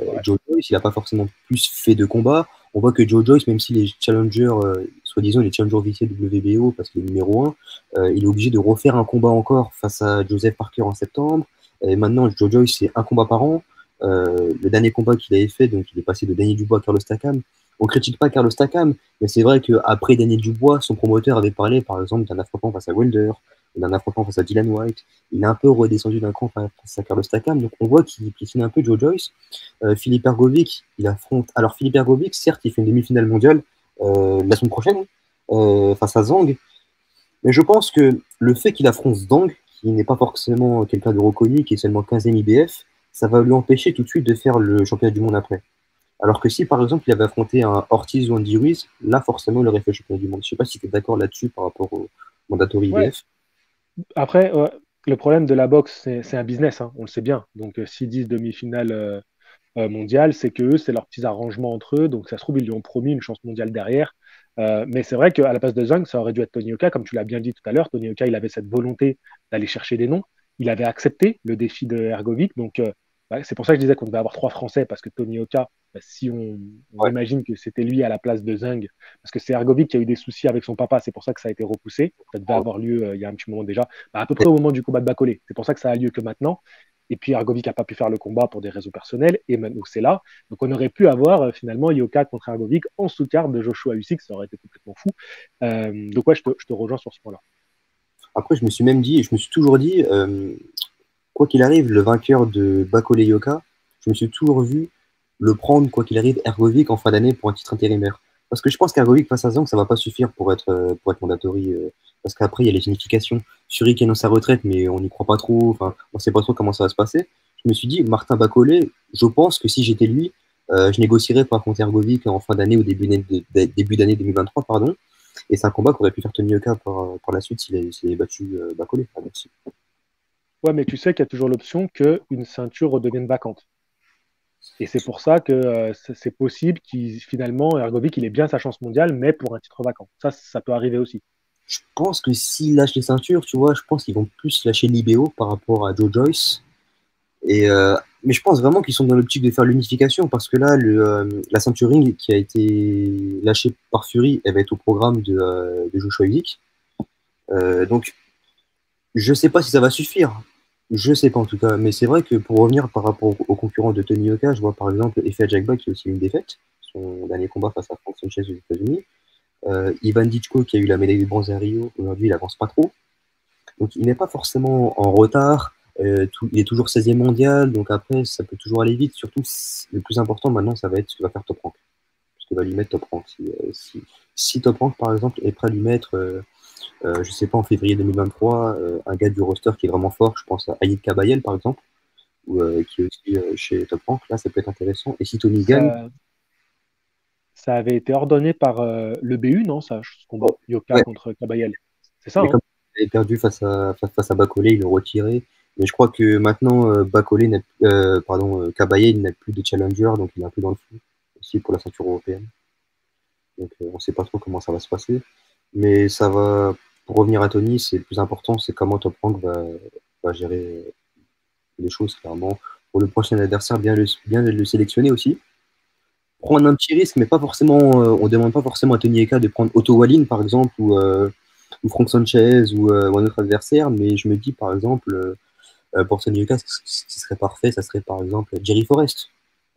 ouais. Joe Joyce, il n'a pas forcément plus fait de combats. On voit que Joe Joyce, même si les challengers, euh, soi-disant les challengers officiels W B O, parce qu'il est numéro un, euh, il est obligé de refaire un combat encore face à Joseph Parker en septembre. Et maintenant, Joe Joyce, c'est un combat par an. Euh, le dernier combat qu'il avait fait, donc il est passé de Daniel Dubois à Carlos Taca. On ne critique pas Carlos Taca, mais c'est vrai qu'après Daniel Dubois, son promoteur avait parlé, par exemple, d'un affrontement face à Wilder, d'un affrontement face à Dylan White. Il a un peu redescendu d'un camp face à Carlos Taca. Donc on voit qu'il piétine un peu Joe Joyce. Euh, Philippe Ergovic, il affronte. Alors Philippe Ergovic, certes, il fait une demi-finale mondiale euh, la semaine prochaine euh, face à Zhang. Mais je pense que le fait qu'il affronte Zhang, qui n'est pas forcément quelqu'un de reconnu, qui est seulement quinzième I B F, ça va lui empêcher tout de suite de faire le championnat du monde après. Alors que si, par exemple, il avait affronté un Ortiz ou Andy Ruiz, là, forcément, il aurait fait le championnat du monde. Je ne sais pas si tu es d'accord là-dessus par rapport au mandatory I B F. Ouais. Après, euh, le problème de la boxe, c'est un business, hein, on le sait bien. Donc, euh, s'ils disent demi-finale euh, euh, mondiale, c'est que eux, c'est leurs petits arrangements entre eux. Donc, ça se trouve, ils lui ont promis une chance mondiale derrière. Euh, mais c'est vrai qu'à la place de Zhang, ça aurait dû être Tony Yoka, comme tu l'as bien dit tout à l'heure. Tony Yoka, il avait cette volonté d'aller chercher des noms. Il avait accepté le défi de Ergovic. Donc, euh, bah, c'est pour ça que je disais qu'on devait avoir trois Français, parce que Tony Yoka, bah, si on, on ouais. imagine que c'était lui à la place de Zhang, parce que c'est Ergovic qui a eu des soucis avec son papa, c'est pour ça que ça a été repoussé. Ça devait ouais. avoir lieu euh, il y a un petit moment déjà, bah, à peu près au moment du combat de Bacone. C'est pour ça que ça a lieu que maintenant. Et puis Ergovic n'a pas pu faire le combat pour des raisons personnelles, et maintenant c'est là. Donc on aurait pu avoir euh, finalement Yoka contre Ergovic en sous-carte de Joshua Usyk, ça aurait été complètement fou. Euh, donc ouais, je te, je te rejoins sur ce point-là. Après, je me suis même dit, je me suis toujours dit, euh, quoi qu'il arrive, le vainqueur de Bacone Yoka, je me suis toujours vu le prendre, quoi qu'il arrive, Ergovic en fin d'année pour un titre intérimaire. Parce que je pense qu'Ergovic face à Zhang, ça ne va pas suffire pour être, pour être mandatory. Euh, parce qu'après, il y a les significations. Suri qui annonce sa retraite, mais on n'y croit pas trop. Enfin, on ne sait pas trop comment ça va se passer. Je me suis dit, Martin Bacone, je pense que si j'étais lui, euh, je négocierais par contre Ergovic en fin d'année ou début d'année deux mille vingt-trois. Pardon. Et c'est un combat qu'aurait pu faire Tony Yoka par, par la suite s'il avait battu euh, Bacone. Enfin, ouais, mais tu sais qu'il y a toujours l'option qu'une ceinture redevienne vacante. Et c'est pour ça que euh, c'est possible qu'il, finalement, Ergovic, il ait bien sa chance mondiale, mais pour un titre vacant. Ça, ça peut arriver aussi. Je pense que s'il lâche les ceintures, tu vois, je pense qu'ils vont plus lâcher l'I B O par rapport à Joe Joyce. Et, euh, mais je pense vraiment qu'ils sont dans l'optique de faire l'unification, parce que là, le, euh, la ceinture ring qui a été lâchée par Fury, elle va être au programme de, euh, de Joshua Usyk. Euh, donc, je ne sais pas si ça va suffire. Je sais pas en tout cas, mais c'est vrai que pour revenir par rapport aux concurrents de Tony Yoka, je vois par exemple Effa Jagba qui a aussi une défaite, son dernier combat face à Frank Sanchez aux États-Unis. Euh, Ivan Ditchko qui a eu la médaille de bronze à Rio, aujourd'hui il avance pas trop. Donc il n'est pas forcément en retard, euh, tout, il est toujours seizième mondial, donc après ça peut toujours aller vite. Surtout le plus important maintenant ça va être ce que va faire Top Rank. Ce que va lui mettre Top Rank. Si, euh, si, si Top Rank par exemple est prêt à lui mettre. Euh, Euh, je sais pas, en février deux mille vingt-trois, euh, un gars du roster qui est vraiment fort, je pense à Ayid Kabayel par exemple, ou, euh, qui est aussi euh, chez Top Rank, là ça peut être intéressant. Et si Tony gagne. Ça, ça avait été ordonné par euh, le B U, non ça, ce combat oh, Yoka ouais. contre Kabayel. C'est ça. Mais hein, comme il avait perdu face à, face, face à Bacone, il l'a retiré. Mais je crois que maintenant, euh, Bacone euh, pardon, Kabayel n'a plus de challenger, donc il est un peu dans le flou aussi pour la ceinture européenne. Donc euh, on ne sait pas trop comment ça va se passer. Mais ça va, pour revenir à Tony, c'est le plus important, c'est comment Top Rank va, va gérer les choses, clairement. Pour le prochain adversaire, bien le, bien le sélectionner aussi. Prendre un petit risque, mais pas forcément, euh, on ne demande pas forcément à Tony Yoka de prendre Otto Wallin, par exemple, ou, euh, ou Frank Sanchez, ou, euh, ou un autre adversaire, mais je me dis, par exemple, euh, pour Tony Yoka, ce qui serait parfait, ça serait par exemple Jerry Forrest,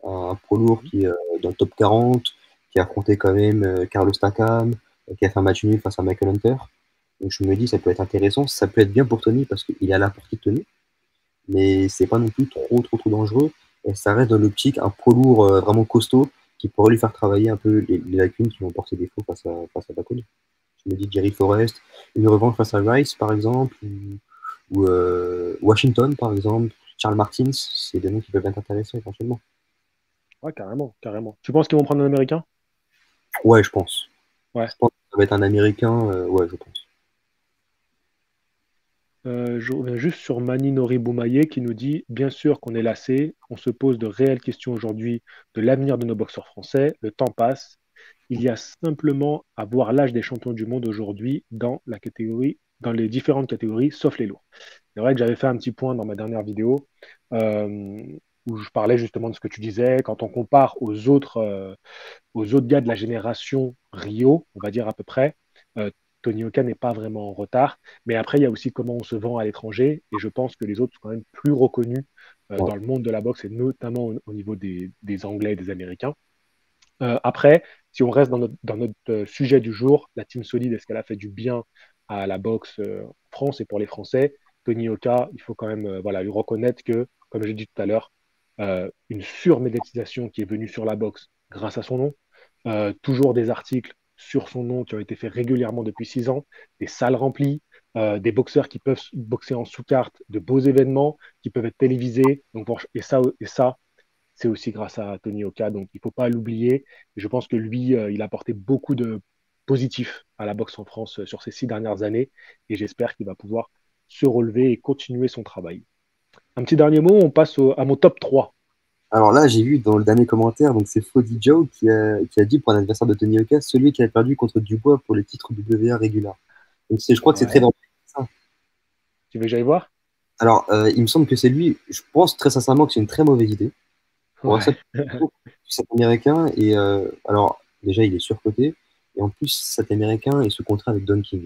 un pro lourd qui est euh, dans le top quarante, qui a affronté quand même euh, Carlos Taca, qui a fait un match nul face à Michael Hunter. Donc je me dis, ça peut être intéressant, ça peut être bien pour Tony, parce qu'il est à la portée de Tony, mais c'est pas non plus trop, trop, trop dangereux, et ça reste dans l'optique un poids lourd euh, vraiment costaud, qui pourrait lui faire travailler un peu les, les lacunes qui vont porter défaut face à, face à Bacone. Je me dis, Jerry Forrest, une revanche face à Rice, par exemple, ou, ou euh, Washington, par exemple, Charles Martins, c'est des noms qui peuvent être intéressants, éventuellement. Ouais, carrément, carrément. Tu penses qu'ils vont prendre un Américain? Ouais, je pense. Ouais. Je pense que ça va être un Américain, euh, ouais, je pense. Euh, je reviens juste sur Mani Nori Boumaye qui nous dit « Bien sûr qu'on est lassé, on se pose de réelles questions aujourd'hui de l'avenir de nos boxeurs français, le temps passe. Il y a simplement à voir l'âge des champions du monde aujourd'hui dans la catégorie, dans les différentes catégories, sauf les lourds. » C'est vrai que j'avais fait un petit point dans ma dernière vidéo euh, où je parlais justement de ce que tu disais, quand on compare aux autres, euh, aux autres gars de la génération Rio, on va dire à peu près, euh, Tony Yoka n'est pas vraiment en retard, mais après il y a aussi comment on se vend à l'étranger, et je pense que les autres sont quand même plus reconnus euh, ouais. dans le monde de la boxe, et notamment au, au niveau des, des Anglais et des Américains. Euh, après, si on reste dans notre, dans notre sujet du jour, la team solide, est-ce qu'elle a fait du bien à la boxe euh, en France et pour les Français? Tony Yoka, il faut quand même euh, voilà, lui reconnaître que, comme j'ai dit tout à l'heure, Euh, une surmédiatisation qui est venue sur la boxe grâce à son nom, euh, toujours des articles sur son nom qui ont été faits régulièrement depuis six ans, des salles remplies, euh, des boxeurs qui peuvent boxer en sous-carte, de beaux événements qui peuvent être télévisés, donc, et ça, et ça c'est aussi grâce à Tony Yoka, donc il ne faut pas l'oublier. Je pense que lui, euh, il a apporté beaucoup de positifs à la boxe en France euh, sur ces six dernières années, et j'espère qu'il va pouvoir se relever et continuer son travail. Un petit dernier mot, on passe au, à mon top trois. Alors là, j'ai vu dans le dernier commentaire, donc c'est Fody Joe qui a, qui a dit pour un adversaire de Tony Yoka, celui qui a perdu contre Dubois pour le titre W A régulier. Donc je crois ouais. que c'est très dangereux. Tu veux que j'aille voir? Alors, euh, il me semble que c'est lui, je pense très sincèrement que c'est une très mauvaise idée. Ouais. Cet américain, et euh, alors déjà il est surcoté, et en plus cet américain est sous contrat avec Don King.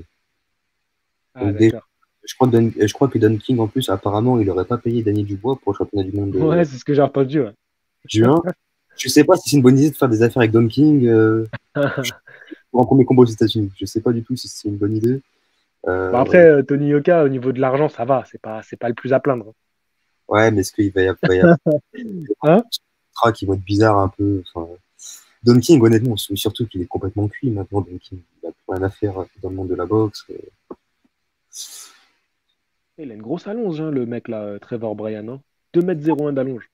Donc, ah, déjà, Je crois, Dan, je crois que Dan King, en plus, apparemment, il n'aurait pas payé Daniel Dubois pour le championnat du monde. De, ouais, c'est ce que j'ai entendu. Ouais. Juin. Je sais pas si c'est une bonne idée de faire des affaires avec Dan King euh, en premier combat aux États-Unis. Je sais pas du tout si c'est une bonne idée. Euh, bah après, euh, Tony Yoka, au niveau de l'argent, ça va. C'est pas, c'est pas le plus à plaindre. Ouais, mais est-ce qu'il va y avoir hein ah, qui vont être bizarres un peu. Enfin, Don King, honnêtement, surtout qu'il est complètement cuit maintenant. Don King, il n'a plus rien à faire dans le monde de la boxe. Euh... Il a une grosse allonge, hein, le mec là, Trevor Bryan. Hein. deux mètres zéro un d'allonge.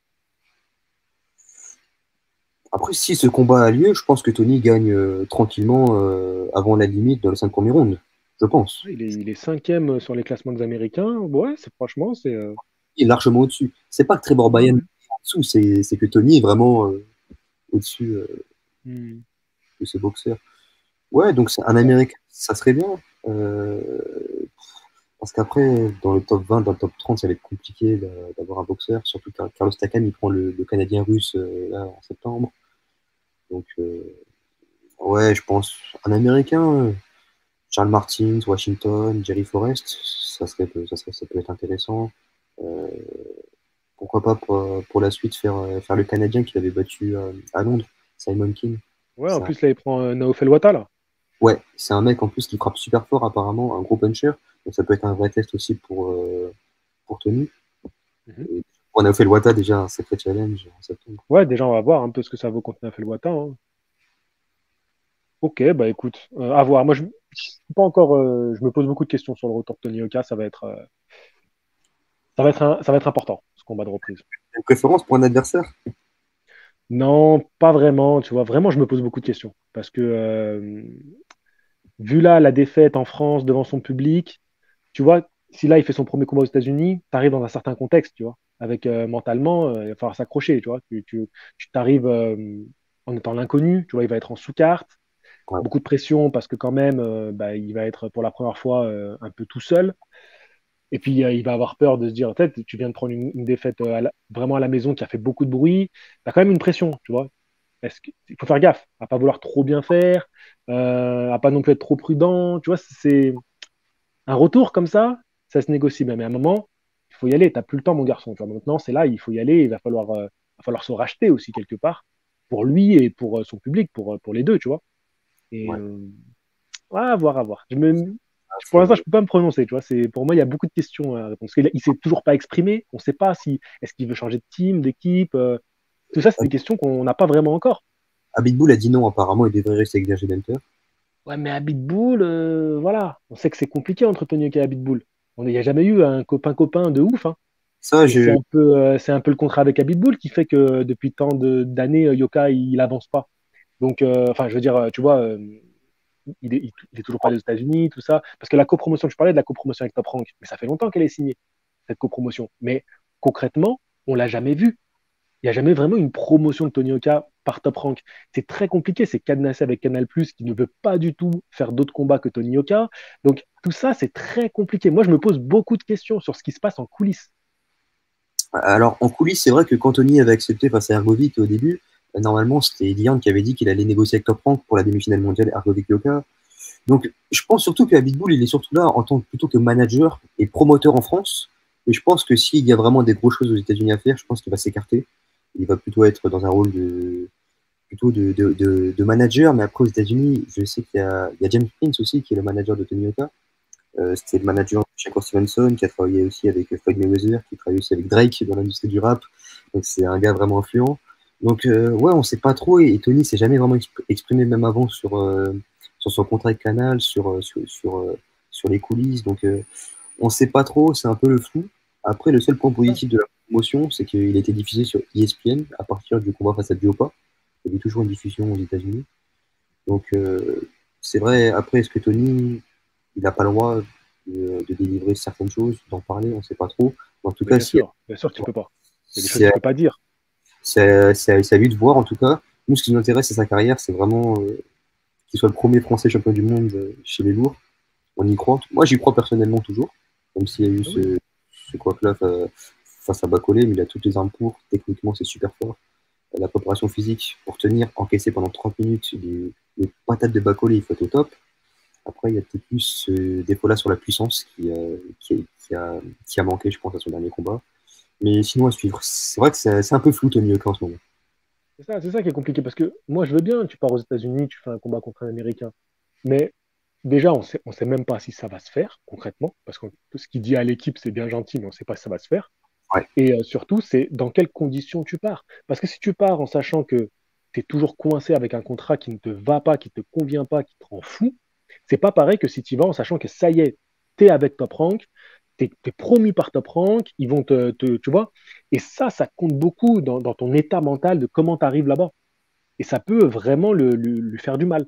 Après, si ce combat a lieu, je pense que Tony gagne euh, tranquillement euh, avant la limite dans les cinq premières rondes. Je pense. Il est, il est cinquième sur les classements des Américains. Ouais, c'est franchement, c'est. Euh... Il est largement au-dessus. C'est pas que Trevor Bryan est en dessous, c'est que Tony est vraiment euh, au-dessus euh, mm. de ses boxeurs. Ouais, donc un Américain, ça serait bien. Euh, parce qu'après, dans le top vingt, dans le top trente, ça va être compliqué d'avoir un boxeur. Surtout que Carlos Taca, il prend le, le Canadien russe euh, là, en septembre. Donc, euh, ouais, je pense un Américain. Euh, Charles Martins, Washington, Jerry Forrest, ça serait, ça serait, ça peut être intéressant. Euh, pourquoi pas pour, pour la suite faire, faire le Canadien qui l'avait battu euh, à Londres, Simon King. Ouais, en ça... plus là il prend euh, Naofel Wata là. Ouais, c'est un mec en plus qui frappe super fort apparemment, un gros puncher. Donc ça peut être un vrai test aussi pour, euh, pour Tony. Mm-hmm. Et pour Naofel Wata déjà un sacré challenge en septembre. Ouais, déjà on va voir un peu ce que ça vaut contre Naofel Wata. Hein. Ok, bah écoute, euh, à voir. Moi je. Je suis pas encore. Euh, je me pose beaucoup de questions sur le retour de Tony Yoka. Ça va être, euh, ça va être, un, ça va être important ce combat de reprise. Une préférence pour un adversaire? Non, pas vraiment. Tu vois, vraiment, je me pose beaucoup de questions parce que euh, vu là la défaite en France devant son public, tu vois, si là il fait son premier combat aux États-Unis, t'arrives dans un certain contexte, tu vois, avec euh, mentalement, euh, il va falloir s'accrocher, tu vois. Tu, tu, tu t'arrives euh, en étant l'inconnu, tu vois, il va être en sous-carte. Beaucoup de pression parce que quand même, euh, bah, il va être pour la première fois euh, un peu tout seul. Et puis, euh, il va avoir peur de se dire, en fait, tu viens de prendre une, une défaite euh, à la, vraiment à la maison qui a fait beaucoup de bruit. Tu as quand même une pression, tu vois. Est-ce que, il faut faire gaffe à ne pas vouloir trop bien faire, euh, à ne pas non plus être trop prudent. Tu vois, c'est un retour comme ça, ça se négocie. Mais à un moment, il faut y aller. Tu n'as plus le temps, mon garçon. Tu vois. Maintenant, c'est là, il faut y aller. Il va falloir, euh, va falloir se racheter aussi quelque part pour lui et pour euh, son public, pour, pour les deux, tu vois. Et ouais. Euh... ouais, à voir, à voir. Je me... Pour l'instant, je ne peux pas me prononcer. Tu vois. Pour moi, il y a beaucoup de questions à répondre. Il ne s'est toujours pas exprimé. On ne sait pas si est-ce qu'il veut changer de team, d'équipe. Euh... Tout ça, c'est ah. des questions qu'on n'a pas vraiment encore. Habitbull a dit non, apparemment, il devrait rester avec G G Benter. Ouais, mais Habitbull, euh, voilà. On sait que c'est compliqué entre Tony Yoka et Habitbull. Il n'y a jamais eu un copain-copain de ouf. Hein. C'est un, euh, un peu le contrat avec Habitbull qui fait que depuis tant d'années, de, Yoka, il n'avance pas. Donc, enfin, euh, je veux dire, tu vois, euh, il, est, il est toujours pas des États-Unis, tout ça. Parce que la copromotion, je parlais de la copromotion avec Top Rank, mais ça fait longtemps qu'elle est signée, cette copromotion. Mais concrètement, on l'a jamais vue. Il n'y a jamais vraiment une promotion de Tony Yoka par Top Rank. C'est très compliqué. C'est cadenassé avec Canal plus, qui ne veut pas du tout faire d'autres combats que Tony Yoka. Donc, tout ça, c'est très compliqué. Moi, je me pose beaucoup de questions sur ce qui se passe en coulisses. Alors, en coulisses, c'est vrai que quand Tony avait accepté face à Ergovic au début, normalement, c'était Dylan qui avait dit qu'il allait négocier avec Top Rank pour la demi-finale mondiale Ergovic-Yoka. Donc, je pense surtout que Habitbull, il est surtout là en tant que, plutôt que manager et promoteur en France. Et je pense que s'il y a vraiment des grosses choses aux États-Unis à faire, je pense qu'il va s'écarter. Il va plutôt être dans un rôle de, plutôt de, de, de, de manager. Mais après, aux États-Unis, je sais qu'il y, y a James Prince aussi, qui est le manager de Tony Yoka. Euh, c'était le manager de Shakur Stevenson, qui a travaillé aussi avec Floyd Mayweather, qui travaille aussi avec Drake dans l'industrie du rap. Donc, c'est un gars vraiment influent. Donc, euh, ouais, on ne sait pas trop, et, et Tony ne s'est jamais vraiment exprimé, même avant, sur, euh, sur son contrat avec Canal, sur, sur, sur, euh, sur les coulisses. Donc, euh, on ne sait pas trop, c'est un peu le flou. Après, le seul point positif de la promotion, c'est qu'il a été diffusé sur E S P N à partir du combat face à Diopa. Il y avait toujours une diffusion aux États-Unis. Donc, euh, c'est vrai, après, est-ce que Tony, il n'a pas le droit de, de délivrer certaines choses, d'en parler, on ne sait pas trop. En tout cas, bien sûr, bien sûr que tu ne peux pas. Il y a des choses que tu ne peux pas dire. C'est à lui de voir en tout cas. Nous, ce qui nous intéresse, c'est sa carrière. C'est vraiment euh, qu'il soit le premier Français champion du monde euh, chez les lourds. On y croit. Moi, j'y crois personnellement toujours. Même s'il y a eu oui. ce, ce quoi-là euh, face à Bacone, mais il a toutes les armes pour. Techniquement, c'est super fort. La préparation physique pour tenir, encaisser pendant trente minutes les, les patates de Bacone, il faut être au top. Après, il y a peut-être plus ce défaut-là sur la puissance qui, euh, qui, a, qui, a, qui a manqué, je pense, à son dernier combat. Mais sinon, à suivre. C'est vrai que c'est un peu flou, Tony Yoka, en ce moment. C'est ça, c'est ça qui est compliqué, parce que moi, je veux bien, tu pars aux États-Unis, tu fais un combat contre un Américain, mais déjà, on sait, ne sait même pas si ça va se faire, concrètement, parce que ce qu'il dit à l'équipe, c'est bien gentil, mais on ne sait pas si ça va se faire. Ouais. Et euh, surtout, c'est dans quelles conditions tu pars. Parce que si tu pars en sachant que tu es toujours coincé avec un contrat qui ne te va pas, qui ne te convient pas, qui te rend fou, c'est pas pareil que si tu vas en sachant que ça y est, tu es avec Top Rank, tu es, es promu par Top Rank, ils vont te, te, tu vois, et ça, ça compte beaucoup dans, dans ton état mental de comment tu arrives là-bas. Et ça peut vraiment le, le, lui faire du mal.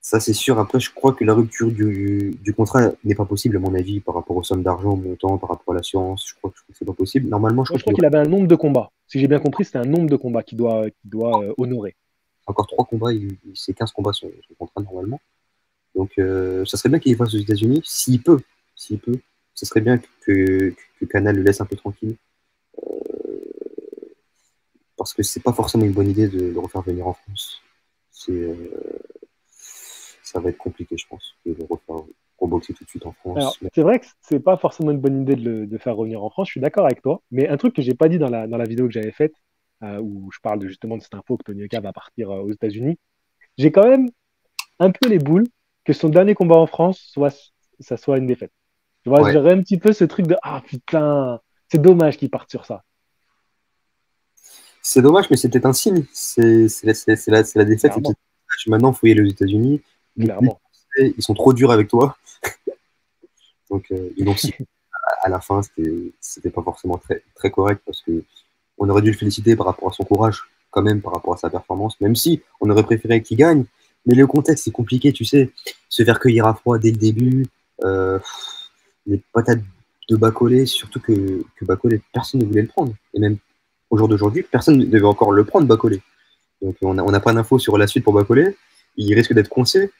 Ça, c'est sûr. Après, je crois que la rupture du, du contrat n'est pas possible, à mon avis, par rapport aux sommes d'argent, au montant, par rapport à l'assurance. Je crois que c'est pas possible. Normalement, je, je crois qu'il qu avait un nombre de combats. Si j'ai bien compris, c'était un nombre de combats qu'il doit, qu'il doit euh, honorer. Encore trois combats, il, il, c'est quinze combats son, son contrat normalement. Donc, euh, ça serait bien qu'il fasse aux États-Unis, s'il peut. S'il peut, ça serait bien que, que, que Canal le laisse un peu tranquille. Euh, parce que c'est pas forcément une bonne idée de le refaire venir en France. C'est. Euh, ça va être compliqué, je pense, de le refaire reboxer tout de suite en France. Mais... c'est vrai que c'est pas forcément une bonne idée de le de faire revenir en France, je suis d'accord avec toi, mais un truc que j'ai pas dit dans la, dans la vidéo que j'avais faite, euh, où je parle de, justement de cette info que Tony Yoka va partir euh, aux États-Unis, j'ai quand même un peu les boules que son dernier combat en France, soit, ça soit une défaite. Tu vois, ouais. J'aurais un petit peu ce truc de « Ah putain, c'est dommage qu'il parte sur ça ». C'est dommage, mais c'est peut-être un signe. C'est la, la, la défaite. Maintenant, il faut y aller aux États-Unis. Clairement. Ils sont trop durs avec toi. Donc, euh, ils ont à la fin, c'était pas forcément très, très correct parce qu'on aurait dû le féliciter par rapport à son courage, quand même, par rapport à sa performance, même si on aurait préféré qu'il gagne. Mais le contexte, c'est compliqué, tu sais. Se faire cueillir à froid dès le début, euh, les patates de Bacone, surtout que, que Bacone, personne ne voulait le prendre. Et même au jour d'aujourd'hui, personne ne devait encore le prendre, Bacone. Donc, on n'a on a pas d'infos sur la suite pour Bacone. Il risque d'être coincé.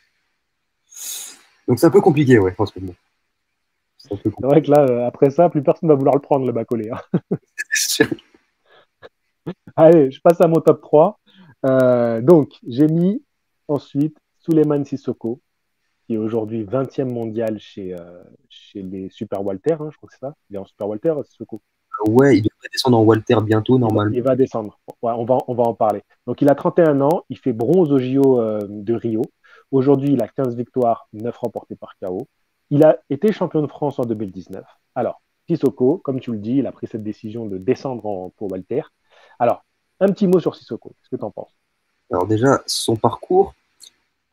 Donc c'est un peu compliqué, ouais, franchement. C'est vrai que là, euh, après ça, plus personne va vouloir le prendre, le Bacone. Hein. Allez, je passe à mon top trois. Euh, donc, j'ai mis ensuite Souleymane Sissoko, qui est aujourd'hui vingtième mondial chez, euh, chez les Super Walter, hein, je crois que c'est ça. Il est en Super Walter, Sissoko. Ouais, il devrait descendre en Walter bientôt, normalement. Il va descendre, ouais, on, va, on va en parler. Donc il a trente et un ans, il fait bronze au J O euh, de Rio. Aujourd'hui, il a quinze victoires, neuf remportées par K O. Il a été champion de France en deux mille dix-neuf. Alors, Sissoko, comme tu le dis, il a pris cette décision de descendre en, pour Walter. Alors, un petit mot sur Sissoko, qu'est-ce que tu en penses? Alors déjà, son parcours,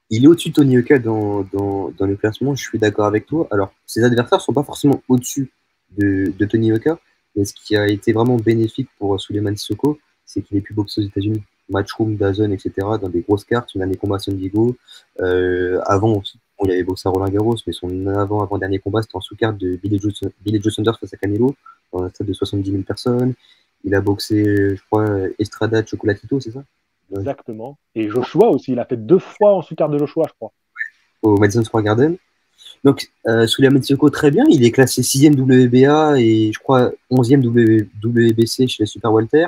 il est au-dessus de Tony Yoka dans, dans, dans le classement, je suis d'accord avec toi. Alors, ses adversaires ne sont pas forcément au-dessus de, de Tony Yoka, mais ce qui a été vraiment bénéfique pour Souleymane Soko, c'est qu'il ait pu boxer aux États-Unis. Matchroom, Dazone, et cetera, dans des grosses cartes, son dernier combat à San Diego. Euh, avant, bon, il y avait boxé à Roland Garros, mais son avant-avant-dernier combat, c'était en sous-carte de Billy Joe, Billy Joe Saunders face à Canelo, dans un stade de soixante-dix mille personnes. Il a boxé, je crois, Estrada Chocolatito, c'est ça? Exactement. Et Joshua aussi, il a fait deux fois en sous-carte de Joshua, je crois. Au Madison Square Garden. Donc, euh, Souleymane Soko, très bien, il est classé sixième W B A et je crois onzième W B C chez les Super Walter.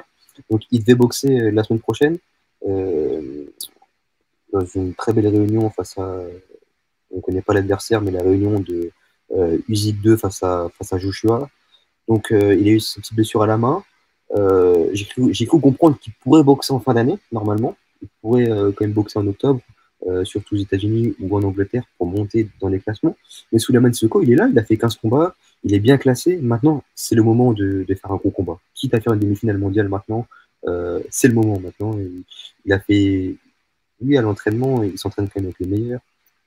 Donc, il devait boxer la semaine prochaine euh, dans une très belle réunion face à, on ne connaît pas l'adversaire, mais la réunion de euh, Usyk deux face à, face à Joshua. Donc, euh, il a eu cette petite blessure à la main. Euh, J'ai cru, cru comprendre qu'il pourrait boxer en fin d'année, normalement. Il pourrait euh, quand même boxer en octobre, euh, surtout aux États-Unis ou en Angleterre, pour monter dans les classements. Mais Souleymane Soko, il est là, il a fait quinze combats. Il est bien classé. Maintenant, c'est le moment de, de faire un gros combat. Quitte à faire une demi-finale mondiale maintenant, euh, c'est le moment maintenant. Il, il a fait, lui, à l'entraînement, il s'entraîne quand même avec les meilleurs.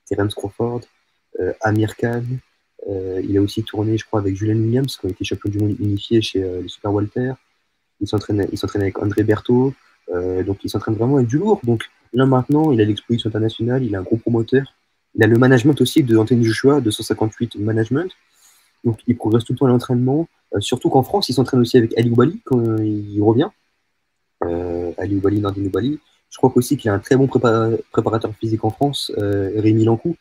Terence Crawford, euh, Amir Khan. Euh, il a aussi tourné, je crois, avec Julian Williams, qui a été champion du monde unifié chez euh, les Super Walter. Il s'entraîne avec André Berthaud. Euh, donc, il s'entraîne vraiment avec du lourd. Donc, là, maintenant, il a l'exposition internationale. Il a un gros promoteur. Il a le management aussi de Anthony Joshua, de cent cinquante-huit Management. Donc, il progresse tout le temps à l'entraînement. Euh, surtout qu'en France, il s'entraîne aussi avec Ali Ouali quand euh, il revient. Euh, Ali Ouali, Nordin Ouali. Je crois aussi qu'il y a un très bon prépa préparateur physique en France, euh, Rémi Lancou.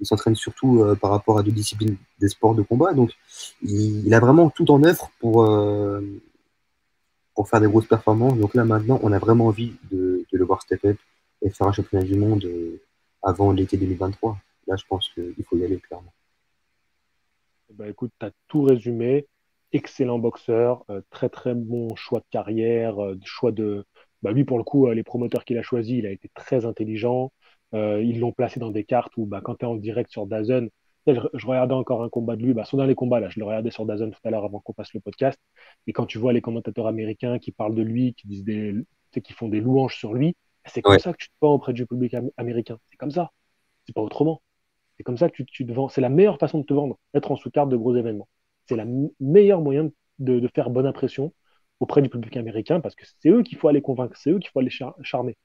Il s'entraîne surtout euh, par rapport à deux disciplines des sports de combat. Donc, il, il a vraiment tout en œuvre pour, euh, pour faire des grosses performances. Donc là, maintenant, on a vraiment envie de, de le voir step up et faire un championnat du monde euh, avant l'été deux mille vingt-trois. Là, je pense qu'il faut y aller, clairement. Bah, écoute, tu as tout résumé. Excellent boxeur, euh, très très bon choix de carrière, euh, choix de... Bah, lui, pour le coup, euh, les promoteurs qu'il a choisis, il a été très intelligent. Euh, ils l'ont placé dans des cartes où, bah, quand tu es en direct sur D A Z N, je, je regardais encore un combat de lui, bah, son dernier combat, là, je le regardais sur D A Z N tout à l'heure avant qu'on passe le podcast, et quand tu vois les commentateurs américains qui parlent de lui, qui disent des, qui font des louanges sur lui, c'est comme ouais. ça que tu te vends auprès du public am- américain. C'est comme ça. C'est pas autrement. C'est comme ça que tu, tu te vends. C'est la meilleure façon de te vendre, être en sous-carte de gros événements. C'est la m- meilleure moyen de, de faire bonne impression auprès du public américain, parce que c'est eux qu'il faut aller convaincre, c'est eux qu'il faut aller char- charmer.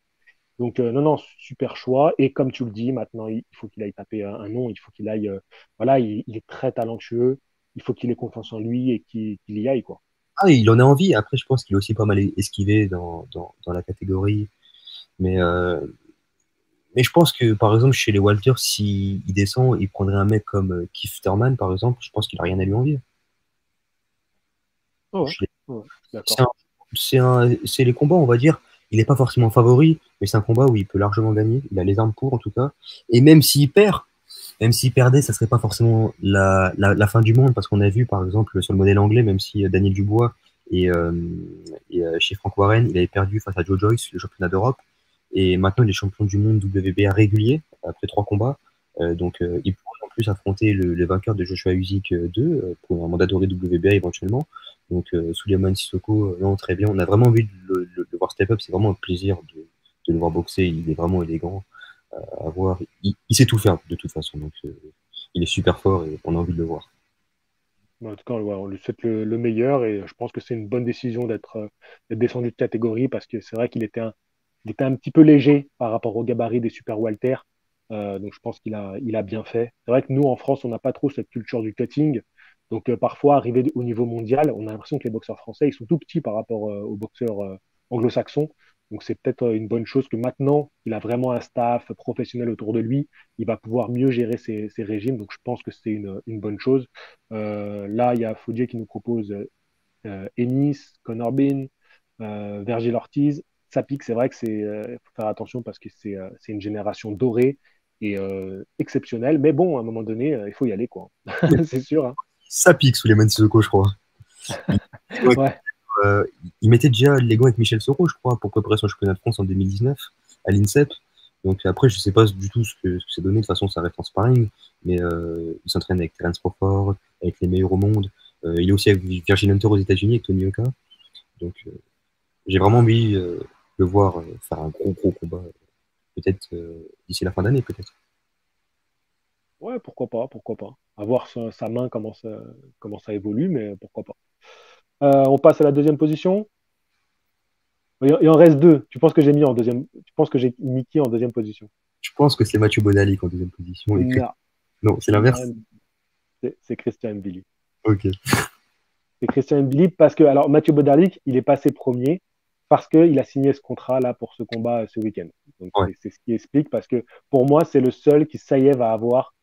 Donc euh, non, non, super choix. Et comme tu le dis, maintenant, il faut qu'il aille taper un, un nom, il faut qu'il aille... Euh, voilà, il, il est très talentueux, il faut qu'il ait confiance en lui et qu'il, qu'il y aille, quoi. Ah, il en a envie. Après, je pense qu'il est aussi pas mal esquivé dans, dans, dans la catégorie. Mais, euh, mais je pense que, par exemple, chez les Walters, s'il si descend, il prendrait un mec comme Keith Thurman, par exemple. Je pense qu'il n'a rien à lui envier. Oh ouais. Oh ouais. C'est, un, c'est, un, c'est les combats, on va dire. Il n'est pas forcément favori, mais c'est un combat où il peut largement gagner. Il a les armes pour, en tout cas. Et même s'il perd, même s'il perdait, ça ne serait pas forcément la, la, la fin du monde, parce qu'on a vu, par exemple, sur le modèle anglais, même si Daniel Dubois et, euh, et euh, chez Franck Warren, il avait perdu face à Joe Joyce, le championnat d'Europe, et maintenant il est champion du monde W B A régulier, après trois combats, euh, donc euh, il pourrait en plus affronter le, le vainqueur de Joshua Usyk deux, pour un mandat doré W B A éventuellement, donc euh, Souleymane Soko, non, très bien, on a vraiment envie de le, de le voir step up, c'est vraiment un plaisir de, de le voir boxer, il est vraiment élégant, à voir, il, il sait tout faire de toute façon, donc euh, il est super fort et on a envie de le voir. En tout cas, on lui souhaite le, le meilleur et je pense que c'est une bonne décision d'être, euh, d'être descendu de catégorie, parce que c'est vrai qu'il était un, il était un petit peu léger par rapport au gabarit des super Walter, euh, donc je pense qu'il a, il a bien fait. C'est vrai que nous en France, on n'a pas trop cette culture du cutting, donc euh, parfois arrivé au niveau mondial, on a l'impression que les boxeurs français ils sont tout petits par rapport euh, aux boxeurs euh, anglo-saxons. Donc, c'est peut-être une bonne chose que maintenant, il a vraiment un staff professionnel autour de lui. Il va pouvoir mieux gérer ses, ses régimes. Donc, je pense que c'est une, une bonne chose. Euh, là, il y a Fodier qui nous propose euh, Ennis, Conor Bean, euh, Virgil Ortiz. Ça pique, c'est vrai que c'est euh, faut faire attention parce que c'est, euh, c'est une génération dorée et euh, exceptionnelle. Mais bon, à un moment donné, euh, il faut y aller, quoi. C'est sûr. Hein. Ça pique sous les mains de Soko, je crois. Ouais. Ouais. Euh, il mettait déjà les gants avec Michel Soro, je crois, pour préparer son championnat de France en deux mille dix-neuf à l'INSEP. Donc après, je ne sais pas du tout ce que, ce que c'est donné. De toute façon, ça reste en sparring. Mais euh, il s'entraîne avec Terence Crawford, avec les meilleurs au monde. Euh, il est aussi avec Virgil Hunter aux États-Unis, avec Tony Yoka. Donc euh, j'ai vraiment envie euh, de le voir euh, faire un gros, gros combat. Peut-être euh, d'ici la fin d'année, peut-être. Ouais, pourquoi pas, pourquoi pas. À voir sa, sa main, comment ça, comment ça évolue, mais pourquoi pas. Euh, on passe à la deuxième position. Il en reste deux. Tu penses que j'ai mis en deuxième. Tu penses que j'ai mis qui en deuxième position? Je pense que c'est Mathieu Bauderlique en deuxième position. Et... Non. non, c'est l'inverse. C'est, c'est Christian M'Billi. Ok. C'est Christian M'Billi parce que alors Mathieu Bauderlique, il est passé premier parce qu'il a signé ce contrat là pour ce combat ce week-end. Donc ouais. c'est, c'est ce qui explique parce que pour moi c'est le seul qui ça y est va avoir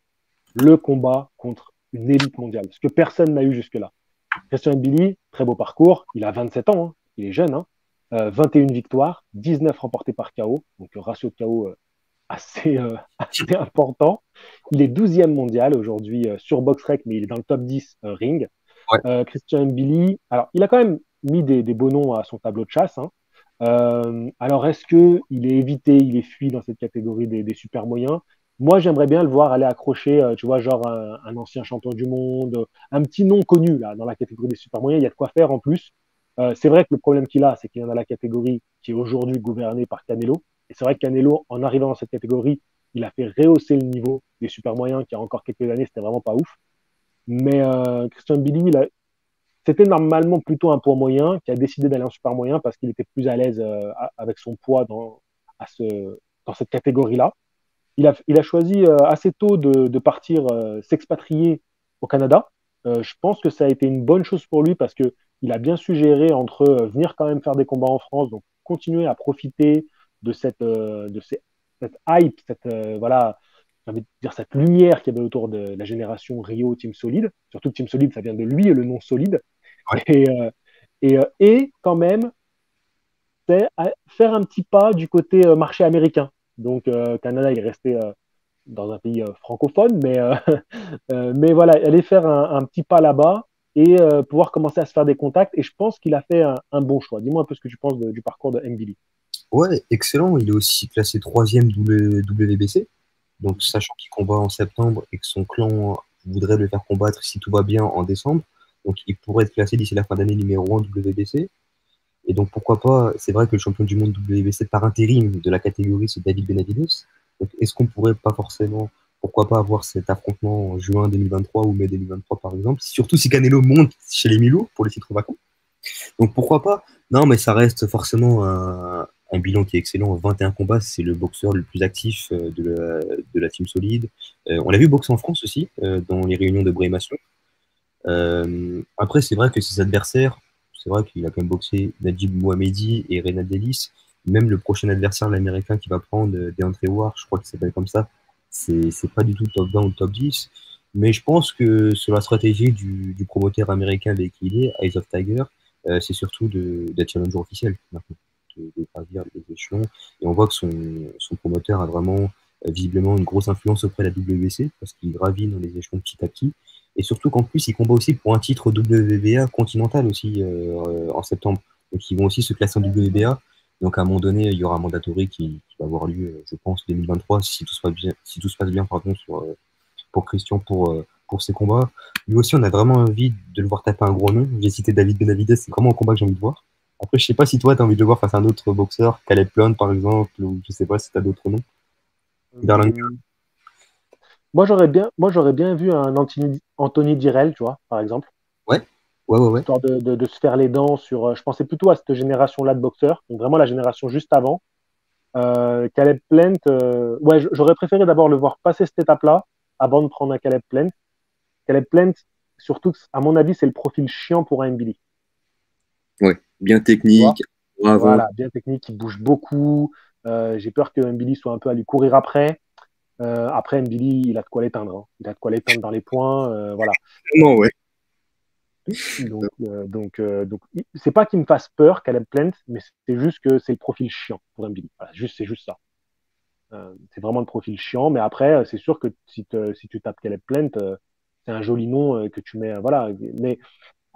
le combat contre une élite mondiale. Ce que personne n'a eu jusque là. Christian M'Billi, très beau parcours, il a vingt-sept ans, hein. Il est jeune, hein. euh, vingt et une victoires, dix-neuf remportées par K O, donc le ratio de K O euh, assez, euh, assez important. Il est douzième mondial aujourd'hui euh, sur BoxRec, mais il est dans le top dix euh, ring. Ouais. Euh, Christian M'Billi, alors il a quand même mis des, des beaux noms à son tableau de chasse. Hein. Euh, alors est-ce qu'il est évité, il est fui dans cette catégorie des, des super moyens? Moi, j'aimerais bien le voir aller accrocher, tu vois, genre un, un ancien champion du monde, un petit nom connu là dans la catégorie des super moyens. Il y a de quoi faire en plus. Euh, c'est vrai que le problème qu'il a, c'est qu'il y en a la catégorie qui est aujourd'hui gouvernée par Canelo. Et c'est vrai que Canelo, en arrivant dans cette catégorie, il a fait rehausser le niveau des super moyens qui, il y a encore quelques années, c'était vraiment pas ouf. Mais euh, Christian M'Billi, il a... c'était normalement plutôt un poids moyen qui a décidé d'aller en super moyen parce qu'il était plus à l'aise euh, avec son poids dans, à ce... dans cette catégorie-là. Il a, il a choisi assez tôt de, de partir euh, s'expatrier au Canada. Euh, je pense que ça a été une bonne chose pour lui parce qu'il a bien su gérer entre euh, venir quand même faire des combats en France, donc continuer à profiter de cette, euh, de ces, cette hype, cette, euh, voilà, j'ai envie de dire cette lumière qu'il y avait autour de, de la génération Rio Team Solid. Surtout que Team Solid, ça vient de lui, le nom solide. Ouais. Et, euh, et, euh, et quand même, c'est à faire un petit pas du côté euh, marché américain. Donc, euh, Canada, il est resté euh, dans un pays euh, francophone, mais, euh, euh, mais voilà, aller faire un, un petit pas là-bas et euh, pouvoir commencer à se faire des contacts. Et je pense qu'il a fait un, un bon choix. Dis-moi un peu ce que tu penses de, du parcours de M'Billi. Ouais, excellent. Il est aussi classé troisième W B C. Donc, sachant qu'il combat en septembre et que son clan voudrait le faire combattre, si tout va bien, en décembre. Donc, il pourrait être classé d'ici la fin d'année numéro un W B C. Et donc, pourquoi pas, c'est vrai que le champion du monde W B C par intérim de la catégorie, c'est David Benavides. Donc, est-ce qu'on pourrait pas forcément, pourquoi pas avoir cet affrontement en juin deux mille vingt-trois ou mai deux mille vingt-trois, par exemple, surtout si Canelo monte chez les Milo pour les titres vacants. Donc, pourquoi pas. Non, mais ça reste forcément un, un bilan qui est excellent. vingt et un combats, c'est le boxeur le plus actif de la, de la team solide. Euh, on l'a vu boxer en France aussi, euh, dans les réunions de Brémassion. Euh, après, c'est vrai que ses adversaires, c'est vrai qu'il a quand même boxé Najib Mohamedi et Reynald Ellis. Même le prochain adversaire, l'américain qui va prendre, Deontay Ward, je crois qu'il s'appelle comme ça, c'est pas du tout top vingt ou top dix. Mais je pense que sur la stratégie du, du promoteur américain avec qui il est, Eyes of Tiger, euh, c'est surtout d'être challenger officiel, de, de gravir les échelons. Et on voit que son, son promoteur a vraiment euh, visiblement une grosse influence auprès de la W B C, parce qu'il gravit dans les échelons petit à petit. Et surtout qu'en plus, il combat aussi pour un titre W B A continental aussi euh, en septembre. Donc ils vont aussi se classer en W B A. Donc à un moment donné, il y aura un mandatory qui, qui va avoir lieu, je pense, deux mille vingt-trois, si tout se passe bien, si tout se passe bien pardon, sur, pour Christian, pour, pour ses combats. Lui aussi, on a vraiment envie de le voir taper un gros nom. J'ai cité David Benavides, c'est vraiment un combat que j'ai envie de voir. Après, je sais pas si toi, tu as envie de le voir face à un autre boxeur, Caleb Plant, par exemple, ou je sais pas si tu as d'autres noms. Darling. Moi, j'aurais bien, moi, j'aurais bien vu un Anthony, Anthony Direl, tu vois, par exemple. Ouais. Ouais, ouais, ouais. Histoire de, de, de se faire les dents sur. Je pensais plutôt à cette génération-là de boxeurs, donc vraiment la génération juste avant. Euh, Caleb Plant, euh, ouais, j'aurais préféré d'abord le voir passer cette étape-là avant de prendre un Caleb Plant. Caleb Plant, surtout, à mon avis, c'est le profil chiant pour un M'Billi. Ouais, bien technique. Bravo. Voilà, bien technique, il bouge beaucoup. Euh, J'ai peur que M'Billi soit un peu à lui courir après. Euh, après, M'Billi, il a de quoi l'éteindre. Hein. Il a de quoi l'éteindre dans les points. Euh, voilà. Non, ouais. Donc, euh, donc, euh, donc, c'est pas qu'il me fasse peur, Caleb Plant, mais c'est juste que c'est le profil chiant pour M'Billi. Voilà, juste, c'est juste ça. Euh, c'est vraiment le profil chiant, mais après, c'est sûr que si, te, si tu tapes Caleb Plant, euh, c'est un joli nom euh, que tu mets. Euh, voilà. Mais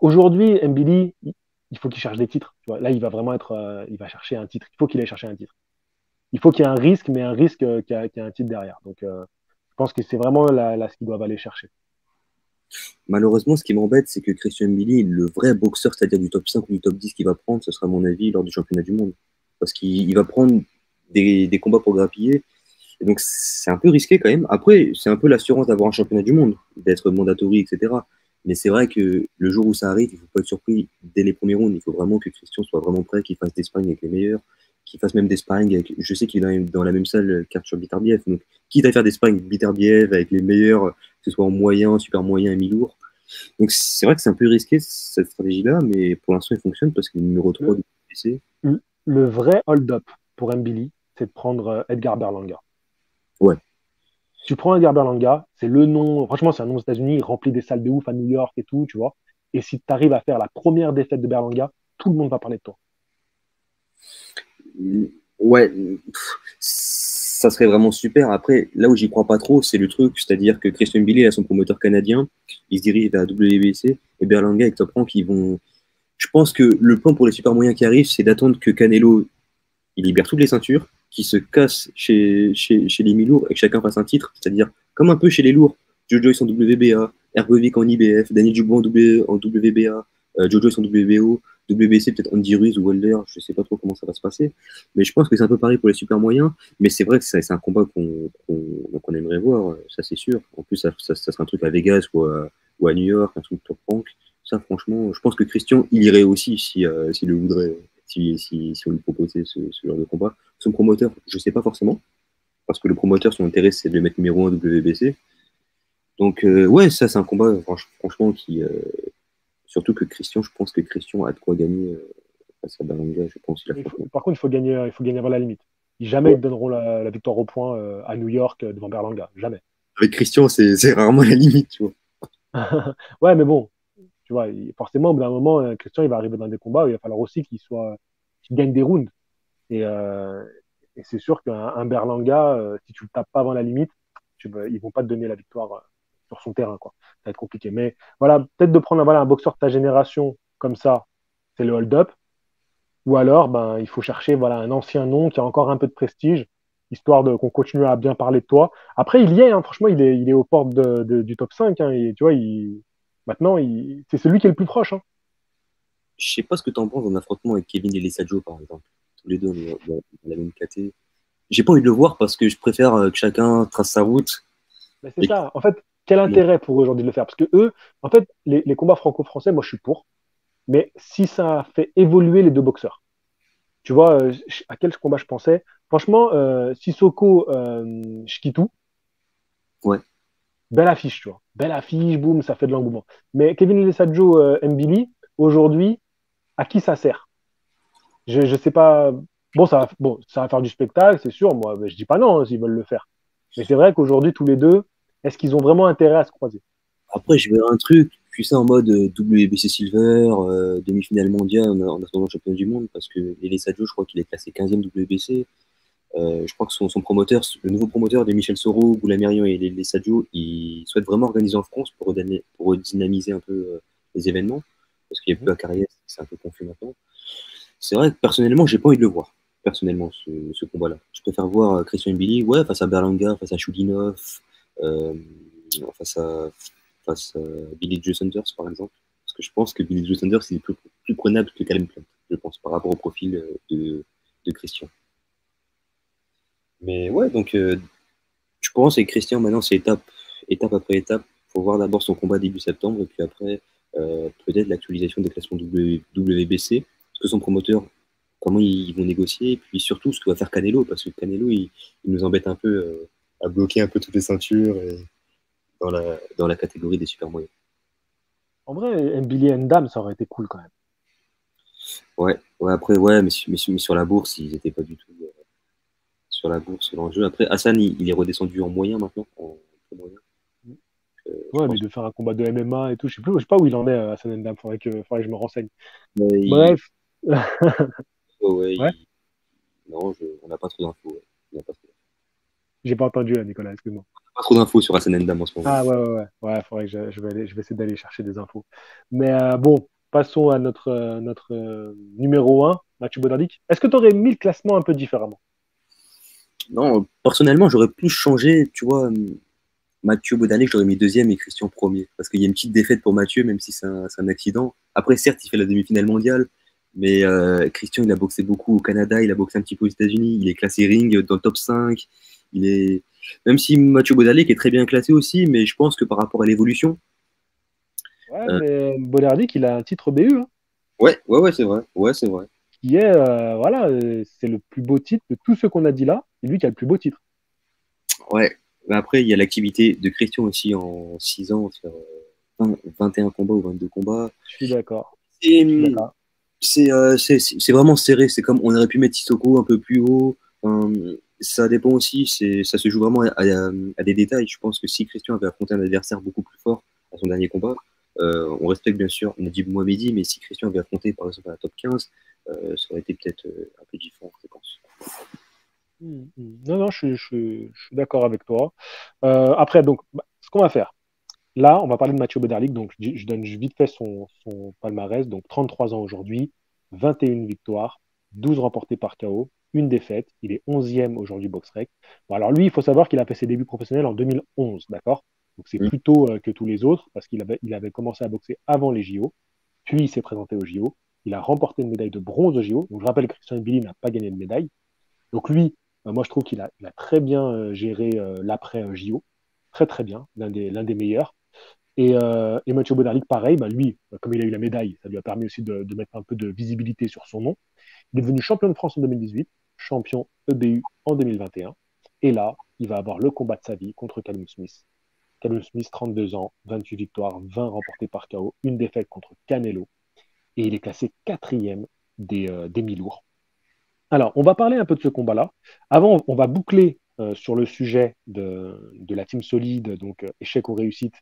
aujourd'hui, M'Billi, il, il faut qu'il cherche des titres. Tu vois, là, il va vraiment être, euh, il va chercher un titre. Il faut qu'il aille chercher un titre. Il faut qu'il y ait un risque, mais un risque euh, qu'il y ait un titre derrière. Donc, euh, je pense que c'est vraiment là, là ce qu'ils doivent aller chercher. Malheureusement, ce qui m'embête, c'est que Christian M'Billi, le vrai boxeur, c'est-à-dire du top cinq ou du top dix qu'il va prendre, ce sera à mon avis lors du championnat du monde. Parce qu'il va prendre des, des combats pour grappiller. Et donc, c'est un peu risqué quand même. Après, c'est un peu l'assurance d'avoir un championnat du monde, d'être mandatory, et cetera. Mais c'est vrai que le jour où ça arrive, il ne faut pas être surpris dès les premiers rounds. Il faut vraiment que Christian soit vraiment prêt, qu'il fasse des sparring avec les meilleurs, qu'il fasse même des sparring avec... Je sais qu'il est dans la même salle qu'Arthur Biterbiev. Donc, quitte à faire des sparring Biterbiev avec les meilleurs... que ce soit en moyen, super moyen et mi-lourd. Donc c'est vrai que c'est un peu risqué cette stratégie-là, mais pour l'instant, il fonctionne parce qu'il est numéro trois du P C. Le, le vrai hold-up pour M'Billi, c'est de prendre Edgar Berlanga. Ouais. Tu prends Edgar Berlanga, c'est le nom... Franchement, c'est un nom aux États-Unis, il remplit des salles de ouf à New York et tout, tu vois. Et si tu arrives à faire la première défaite de Berlanga, tout le monde va parler de toi. Ouais, ça serait vraiment super. Après, là où j'y crois pas trop, c'est le truc, c'est-à-dire que Christian M'Billi a son promoteur canadien, il se dirige vers la W B C, et Berlanga et Top Rank, ils vont... Je pense que le plan pour les super moyens qui arrivent, c'est d'attendre que Canelo il libère toutes les ceintures, qu'il se casse chez, chez, chez les mi-lourds et que chacun fasse un titre, c'est-à-dire comme un peu chez les lourds, Joe Joyce en W B A, Ergovic en I B F, Daniel Dubois en, w, en W B A, euh, Joe Joyce en W B O, W B C, peut-être Andy Ruiz ou Wilder, je ne sais pas trop comment ça va se passer, mais je pense que c'est un peu pareil pour les super moyens, mais c'est vrai que c'est un combat qu'on qu'on, qu'on aimerait voir, ça c'est sûr. En plus, ça, ça, ça serait un truc à Vegas ou à, ou à New York, un truc top rank. Ça, franchement, je pense que Christian, il irait aussi s'il euh, si le voudrait, si, si, si on lui proposait ce, ce genre de combat. Son promoteur, je ne sais pas forcément, parce que le promoteur, son intérêt, c'est de le mettre numéro un W B C. Donc, euh, ouais, ça, c'est un combat, franch, franchement, qui... Euh, Surtout que Christian, je pense que Christian a de quoi gagner face à Berlanga, je pense. Il faut, par contre, il faut gagner, il faut gagner avant la limite. Jamais ouais. Ils donneront la, la victoire au point euh, à New York euh, devant Berlanga, jamais. Avec Christian, c'est rarement la limite, tu vois. Ouais, mais bon, tu vois, il, forcément, au bout d'un moment, euh, Christian, il va arriver dans des combats où il va falloir aussi qu'il soit, qu'il gagne des rounds. Et, euh, et c'est sûr qu'un Berlanga, euh, si tu le tapes pas avant la limite, tu, ils vont pas te donner la victoire sur son terrain, quoi. Ça va être compliqué. Mais voilà, peut-être de prendre voilà, un boxeur de ta génération comme ça, c'est le hold-up. Ou alors, ben, il faut chercher voilà, un ancien nom qui a encore un peu de prestige, histoire qu'on continue à bien parler de toi. Après, il y est, hein, franchement, il est, il est aux portes de, de, du top cinq. Hein, et, tu vois, il, maintenant, il, c'est celui qui est le plus proche. Hein. Je sais pas ce que tu en penses d'un affrontement avec Kevin et Lessadjo, par exemple. Tous les deux, on a la même caté. J'ai pas envie de le voir parce que je préfère que chacun trace sa route. Ben c'est et... ça. En fait, quel intérêt pour eux aujourd'hui de le faire? Parce que eux, en fait, les, les combats franco-français, moi, je suis pour. Mais si ça fait évoluer les deux boxeurs, tu vois, euh, à quel combat je pensais? Franchement, euh, Sissoko, euh, Chikitou, ouais. Belle affiche, tu vois. Belle affiche, boum, ça fait de l'engouement. Mais Kevin Lessadjo, euh, M'Billi, aujourd'hui, à qui ça sert? Je ne sais pas. Bon ça, va, bon, ça va faire du spectacle, c'est sûr. Moi, je dis pas non hein, s'ils veulent le faire. Mais c'est vrai qu'aujourd'hui, tous les deux, est-ce qu'ils ont vraiment intérêt à se croiser? Après, je vais un truc. Je suis ça en mode W B C Silver, euh, demi-finale mondiale en attendant le championnat du monde, parce que Lessadjo, je crois qu'il est classé quinzième W B C. Euh, je crois que son, son promoteur, le nouveau promoteur de Michel Soro, Goulamirian et Lessadjo, il souhaite vraiment organiser en France pour, redonner, pour redynamiser un peu euh, les événements, parce qu'il n'y a plus à carrière, c'est un peu confus maintenant. C'est vrai que personnellement, j'ai pas envie de le voir, personnellement, ce, ce combat-là. Je préfère voir Christian M'Billi, ouais, face à Berlanga, face à Choulinov, euh, face à... face à Billy Joe Sanders, par exemple. Parce que je pense que Billy Joe Sanders, c'est plus, plus prenable que Calum Plant, je pense, par rapport au profil de, de Christian. Mais ouais, donc, euh, je pense que Christian, maintenant, c'est étape, étape après étape. Il faut voir d'abord son combat début septembre, et puis après, euh, peut-être l'actualisation des classements w, W B C. Parce que son promoteur, comment ils vont négocier, et puis surtout, ce que va faire Canelo, parce que Canelo, il, il nous embête un peu euh, à bloquer un peu toutes les ceintures, et... Dans la, dans la catégorie des super moyens. En vrai, M'Billi et Ndam, ça aurait été cool quand même. Ouais, ouais après, ouais, mais, mais, mais sur la bourse, ils n'étaient pas du tout euh, sur la bourse, l'enjeu. Après, Hassan, il, il est redescendu en moyen maintenant. En, en moyen. Euh, ouais, mais que... de faire un combat de M M A et tout, je ne sais, sais pas où il en est, Hassan Ndam, il faudrait que, faudrait que je me renseigne. Mais bref. Il... oh, ouais, ouais. Il... Non, je... on n'a pas trop d'infos. Ouais. J'ai pas entendu, là, Nicolas, excuse-moi. Pas trop d'infos sur Hassan Ndam en ce moment. Ah ouais, ouais, ouais. Ouais, faudrait que je, je, vais, aller, je vais essayer d'aller chercher des infos. Mais euh, bon, passons à notre, euh, notre euh, numéro un, Mathieu Bauderlique. Est-ce que tu aurais mis le classement un peu différemment? Non, personnellement, j'aurais plus changé, tu vois, Mathieu Bauderlique, j'aurais mis deuxième et Christian premier. Parce qu'il y a une petite défaite pour Mathieu, même si c'est un, un accident. Après, certes, il fait la demi-finale mondiale, mais euh, Christian, il a boxé beaucoup au Canada, il a boxé un petit peu aux États-Unis, il est classé ring dans le top cinq. Il est... Même si Mathieu Bauderlique est très bien classé aussi, mais je pense que par rapport à l'évolution. Ouais, euh... mais Bauderlique, il a un titre B U. Hein. Ouais, ouais, ouais, c'est vrai. Ouais, c'est vrai. Qui est, euh, voilà, c'est le plus beau titre de tout ce qu'on a dit là. C'est lui qui a le plus beau titre. Ouais, mais après, il y a l'activité de Christian aussi en six ans, sur vingt, vingt et un combats ou vingt-deux combats. Je suis d'accord. Et... C'est euh, vraiment serré. C'est comme on aurait pu mettre Sissoko un peu plus haut. Euh... Ça dépend aussi, ça se joue vraiment à, à, à des détails. Je pense que si Christian avait affronté un adversaire beaucoup plus fort à son dernier combat, euh, on respecte bien sûr Nadib Mohamedi, mais si Christian avait affronté par exemple à la top quinze, euh, ça aurait été peut-être euh, un peu différent, je pense. Non, non, je, je, je suis d'accord avec toi. Euh, après, donc, bah, ce qu'on va faire, là, on va parler de Mathieu Bauderlique, donc je, je donne vite fait son, son palmarès, donc trente-trois ans aujourd'hui, vingt et une victoires, douze remportées par K O, une défaite, il est onzième aujourd'hui BoxRec. Bon, alors lui, il faut savoir qu'il a fait ses débuts professionnels en deux mille onze, d'accord? Donc c'est oui. plus tôt euh, que tous les autres, parce qu'il avait, il avait commencé à boxer avant les J O, puis il s'est présenté aux J O, il a remporté une médaille de bronze aux J O, donc je rappelle que Christian M'Billi n'a pas gagné de médaille. Donc lui, euh, moi je trouve qu'il a, il a très bien euh, géré euh, l'après-J O, très très bien, l'un des, l'un des meilleurs. Et, euh, et Mathieu Bauderlique, pareil, bah lui, comme il a eu la médaille, ça lui a permis aussi de, de mettre un peu de visibilité sur son nom. Il est devenu champion de France en deux mille dix-huit, champion E B U en deux mille vingt et un. Et là, il va avoir le combat de sa vie contre Callum Smith. Callum Smith, trente-deux ans, vingt-huit victoires, vingt remportées par K O, une défaite contre Canelo. Et il est classé quatrième des, euh, des mi-lourds. Alors, on va parler un peu de ce combat-là. Avant, on va boucler euh, sur le sujet de, de la team solide, donc euh, échec ou réussite.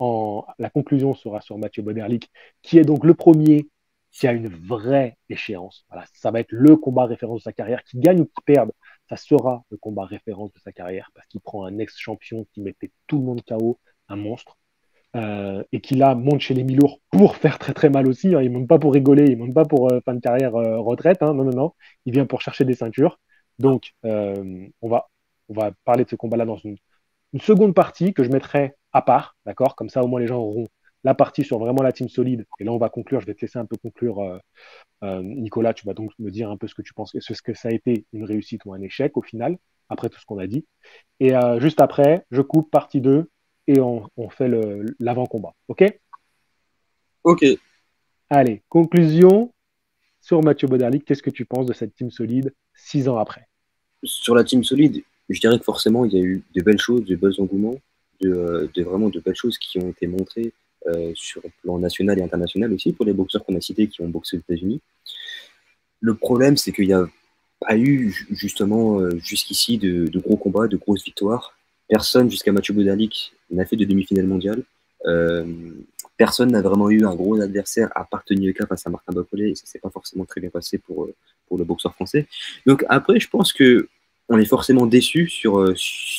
En, la conclusion sera sur Mathieu Bauderlique, qui est donc le premier qui a une vraie échéance. Voilà, ça va être le combat référence de sa carrière, qui gagne ou qui perde. ça sera le combat référence de sa carrière, parce qu'il prend un ex-champion qui mettait tout le monde K O, un monstre, euh, et qui là monte chez les mi-lourds pour faire très très mal aussi, hein. Il monte pas pour rigoler, il monte pas pour euh, fin de carrière euh, retraite, hein. non non non, il vient pour chercher des ceintures. Donc euh, on, va, on va parler de ce combat-là dans une, une seconde partie que je mettrai à part, d'accord, comme ça au moins les gens auront la partie sur vraiment la team solide, et là on va conclure, je vais te laisser un peu conclure euh, euh, Nicolas, tu vas donc me dire un peu ce que tu penses, est-ce que ça a été une réussite ou un échec au final, après tout ce qu'on a dit, et euh, juste après, je coupe partie deux, et on, on fait l'avant-combat, ok? Ok. Allez, conclusion sur Mathieu Bauderlique, qu'est-ce que tu penses de cette team solide six ans après? Sur la team solide, je dirais que forcément il y a eu de belles choses, de beaux engouements, de, de vraiment de belles choses qui ont été montrées, Euh, sur le plan national et international aussi, pour les boxeurs qu'on a cités qui ont boxé aux États-Unis. Le problème, c'est qu'il n'y a pas eu, justement, euh, jusqu'ici, de, de gros combats, de grosses victoires. Personne, jusqu'à Mathieu Bauderlique, n'a fait de demi-finale mondiale. Euh, personne n'a vraiment eu un gros adversaire, à part Tony Yoka face à Martin Bacone, et ça ne s'est pas forcément très bien passé pour, euh, pour le boxeur français. Donc après, je pense qu'on est forcément déçu sur, euh,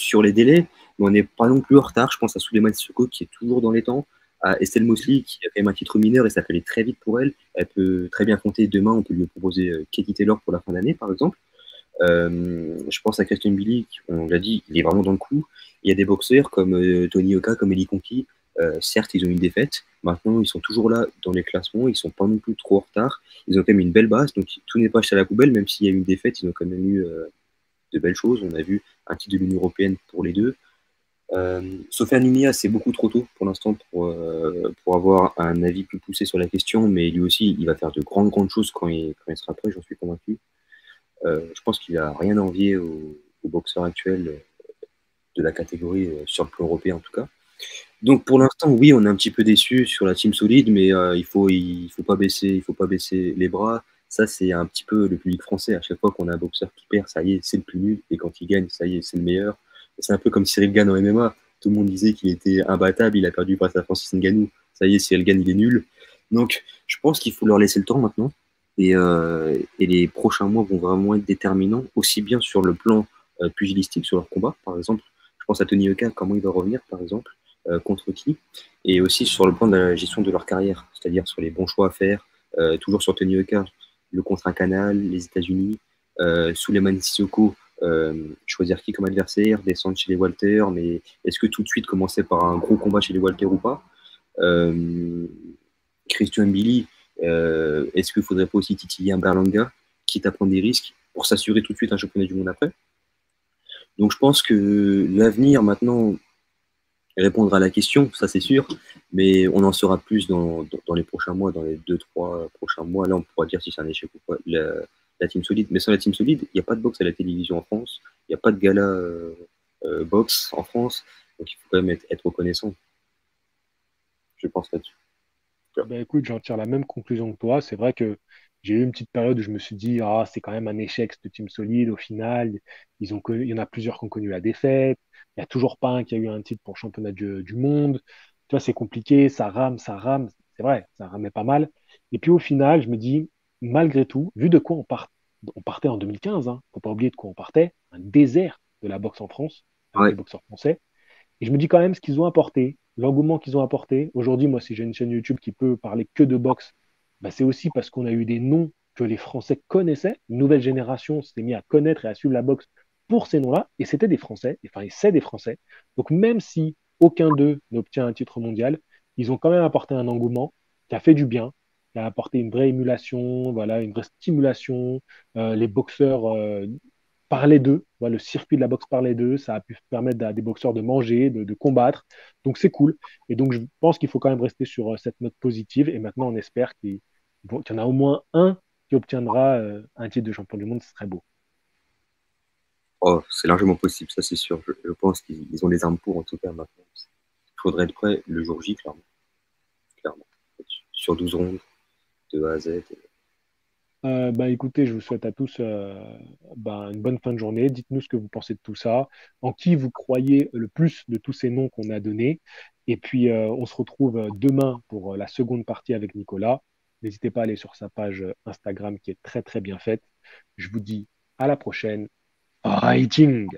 sur les délais, mais on n'est pas non plus en retard. Je pense à Souleymane Soko, qui est toujours dans les temps, à Estelle Mossely, qui a quand même un titre mineur et ça peut aller très vite pour elle. Elle peut très bien compter. Demain, on peut lui proposer euh, Katie Taylor pour la fin d'année, par exemple. Euh, je pense à Christian M'Billi, on l'a dit, il est vraiment dans le coup. Il y a des boxeurs comme euh, Tony Yoka, comme Eli Conky. Euh, certes, ils ont une défaite. Maintenant, ils sont toujours là dans les classements. Ils ne sont pas non plus trop en retard. Ils ont quand même une belle base. Donc, tout n'est pas acheté à la poubelle. Même s'il y a eu une défaite, ils ont quand même eu euh, de belles choses. On a vu un titre de l'Union européenne pour les deux. Euh, Sofiane Oumiha, c'est beaucoup trop tôt pour l'instant pour, euh, pour avoir un avis plus poussé sur la question, mais lui aussi il va faire de grandes grandes choses quand il, quand il sera prêt, j'en suis convaincu. Euh, je pense qu'il n'a rien à envier aux, aux boxeurs actuels de la catégorie, euh, sur le plan européen en tout cas. Donc pour l'instant, oui, on est un petit peu déçu sur la team solide, mais euh, il faut, il faut pas baisser, il faut pas baisser les bras. Ça, c'est un petit peu le public français. À chaque fois qu'on a un boxeur qui perd, ça y est, c'est le plus nul, et quand il gagne, ça y est, c'est le meilleur. C'est un peu comme Cyril Gane en M M A. Tout le monde disait qu'il était imbattable, il a perdu face à Francis Ngannou. Ça y est, Cyril Gane, il est nul. Donc, je pense qu'il faut leur laisser le temps maintenant. Et, euh, et les prochains mois vont vraiment être déterminants, aussi bien sur le plan euh, pugilistique, sur leur combat, par exemple. Je pense à Tony Yoka, comment il va revenir, par exemple, euh, contre qui. Et aussi sur le plan de la gestion de leur carrière, c'est-à-dire sur les bons choix à faire. Euh, toujours sur Tony Yoka, le contre un canal, les États-Unis, euh, Souleymane Sissoko. Euh, choisir qui comme adversaire, descendre chez les Walter, mais est-ce que tout de suite commencer par un gros combat chez les Walter ou pas? euh, Christian M'Billi, euh, est-ce qu'il ne faudrait pas aussi titiller un Berlanga, quitte à prendre des risques pour s'assurer tout de suite un championnat du monde après? Donc je pense que l'avenir maintenant répondra à la question, ça c'est sûr, mais on en saura plus dans, dans, dans les prochains mois, dans les deux trois prochains mois. Là on pourra dire si c'est un échec ou pas la, la team solide. Mais sans la team solide, il n'y a pas de boxe à la télévision en France, il n'y a pas de gala euh, euh, boxe en France, donc il faut quand même être, être reconnaissant. Je pense là-dessus. Ouais. Ben écoute, j'en tire la même conclusion que toi. C'est vrai que j'ai eu une petite période où je me suis dit, ah, c'est quand même un échec cette team solide, au final, ils ont connu, il y en a plusieurs qui ont connu la défaite, il n'y a toujours pas un qui a eu un titre pour championnat du, du monde, tu vois, c'est compliqué, ça rame, ça rame, c'est vrai, ça ramait pas mal. Et puis au final, je me dis, malgré tout, vu de quoi on, part... on partait en deux mille quinze, hein, faut pas oublier de quoi on partait, un désert de la boxe en France, avec ouais. les boxeurs français, et je me dis quand même ce qu'ils ont apporté, l'engouement qu'ils ont apporté. Aujourd'hui, moi, si j'ai une chaîne YouTube qui peut parler que de boxe, bah, c'est aussi parce qu'on a eu des noms que les Français connaissaient, une nouvelle génération s'est mise à connaître et à suivre la boxe pour ces noms-là, et c'était des Français, enfin, c'est des Français, donc même si aucun d'eux n'obtient un titre mondial, ils ont quand même apporté un engouement qui a fait du bien, qui a apporté une vraie émulation, voilà, une vraie stimulation. Euh, les boxeurs euh, parlaient d'eux, voilà, le circuit de la boxe parlait d'eux, ça a pu permettre à des boxeurs de manger, de, de combattre, donc c'est cool. Et donc je pense qu'il faut quand même rester sur euh, cette note positive, et maintenant on espère qu'il qu'il y en a au moins un qui obtiendra euh, un titre de champion du monde, ce serait beau. Oh, c'est largement possible, ça c'est sûr. Je, je pense qu'ils ont les armes pour, en tout cas maintenant. Il faudrait être prêt le jour J, clairement. Clairement. Sur douze rondes. De A à Z. Euh, bah, écoutez, je vous souhaite à tous euh, bah, une bonne fin de journée. Dites-nous ce que vous pensez de tout ça, en qui vous croyez le plus de tous ces noms qu'on a donnés. Et puis, euh, on se retrouve demain pour la seconde partie avec Nicolas. N'hésitez pas à aller sur sa page Instagram qui est très, très bien faite. Je vous dis à la prochaine. rating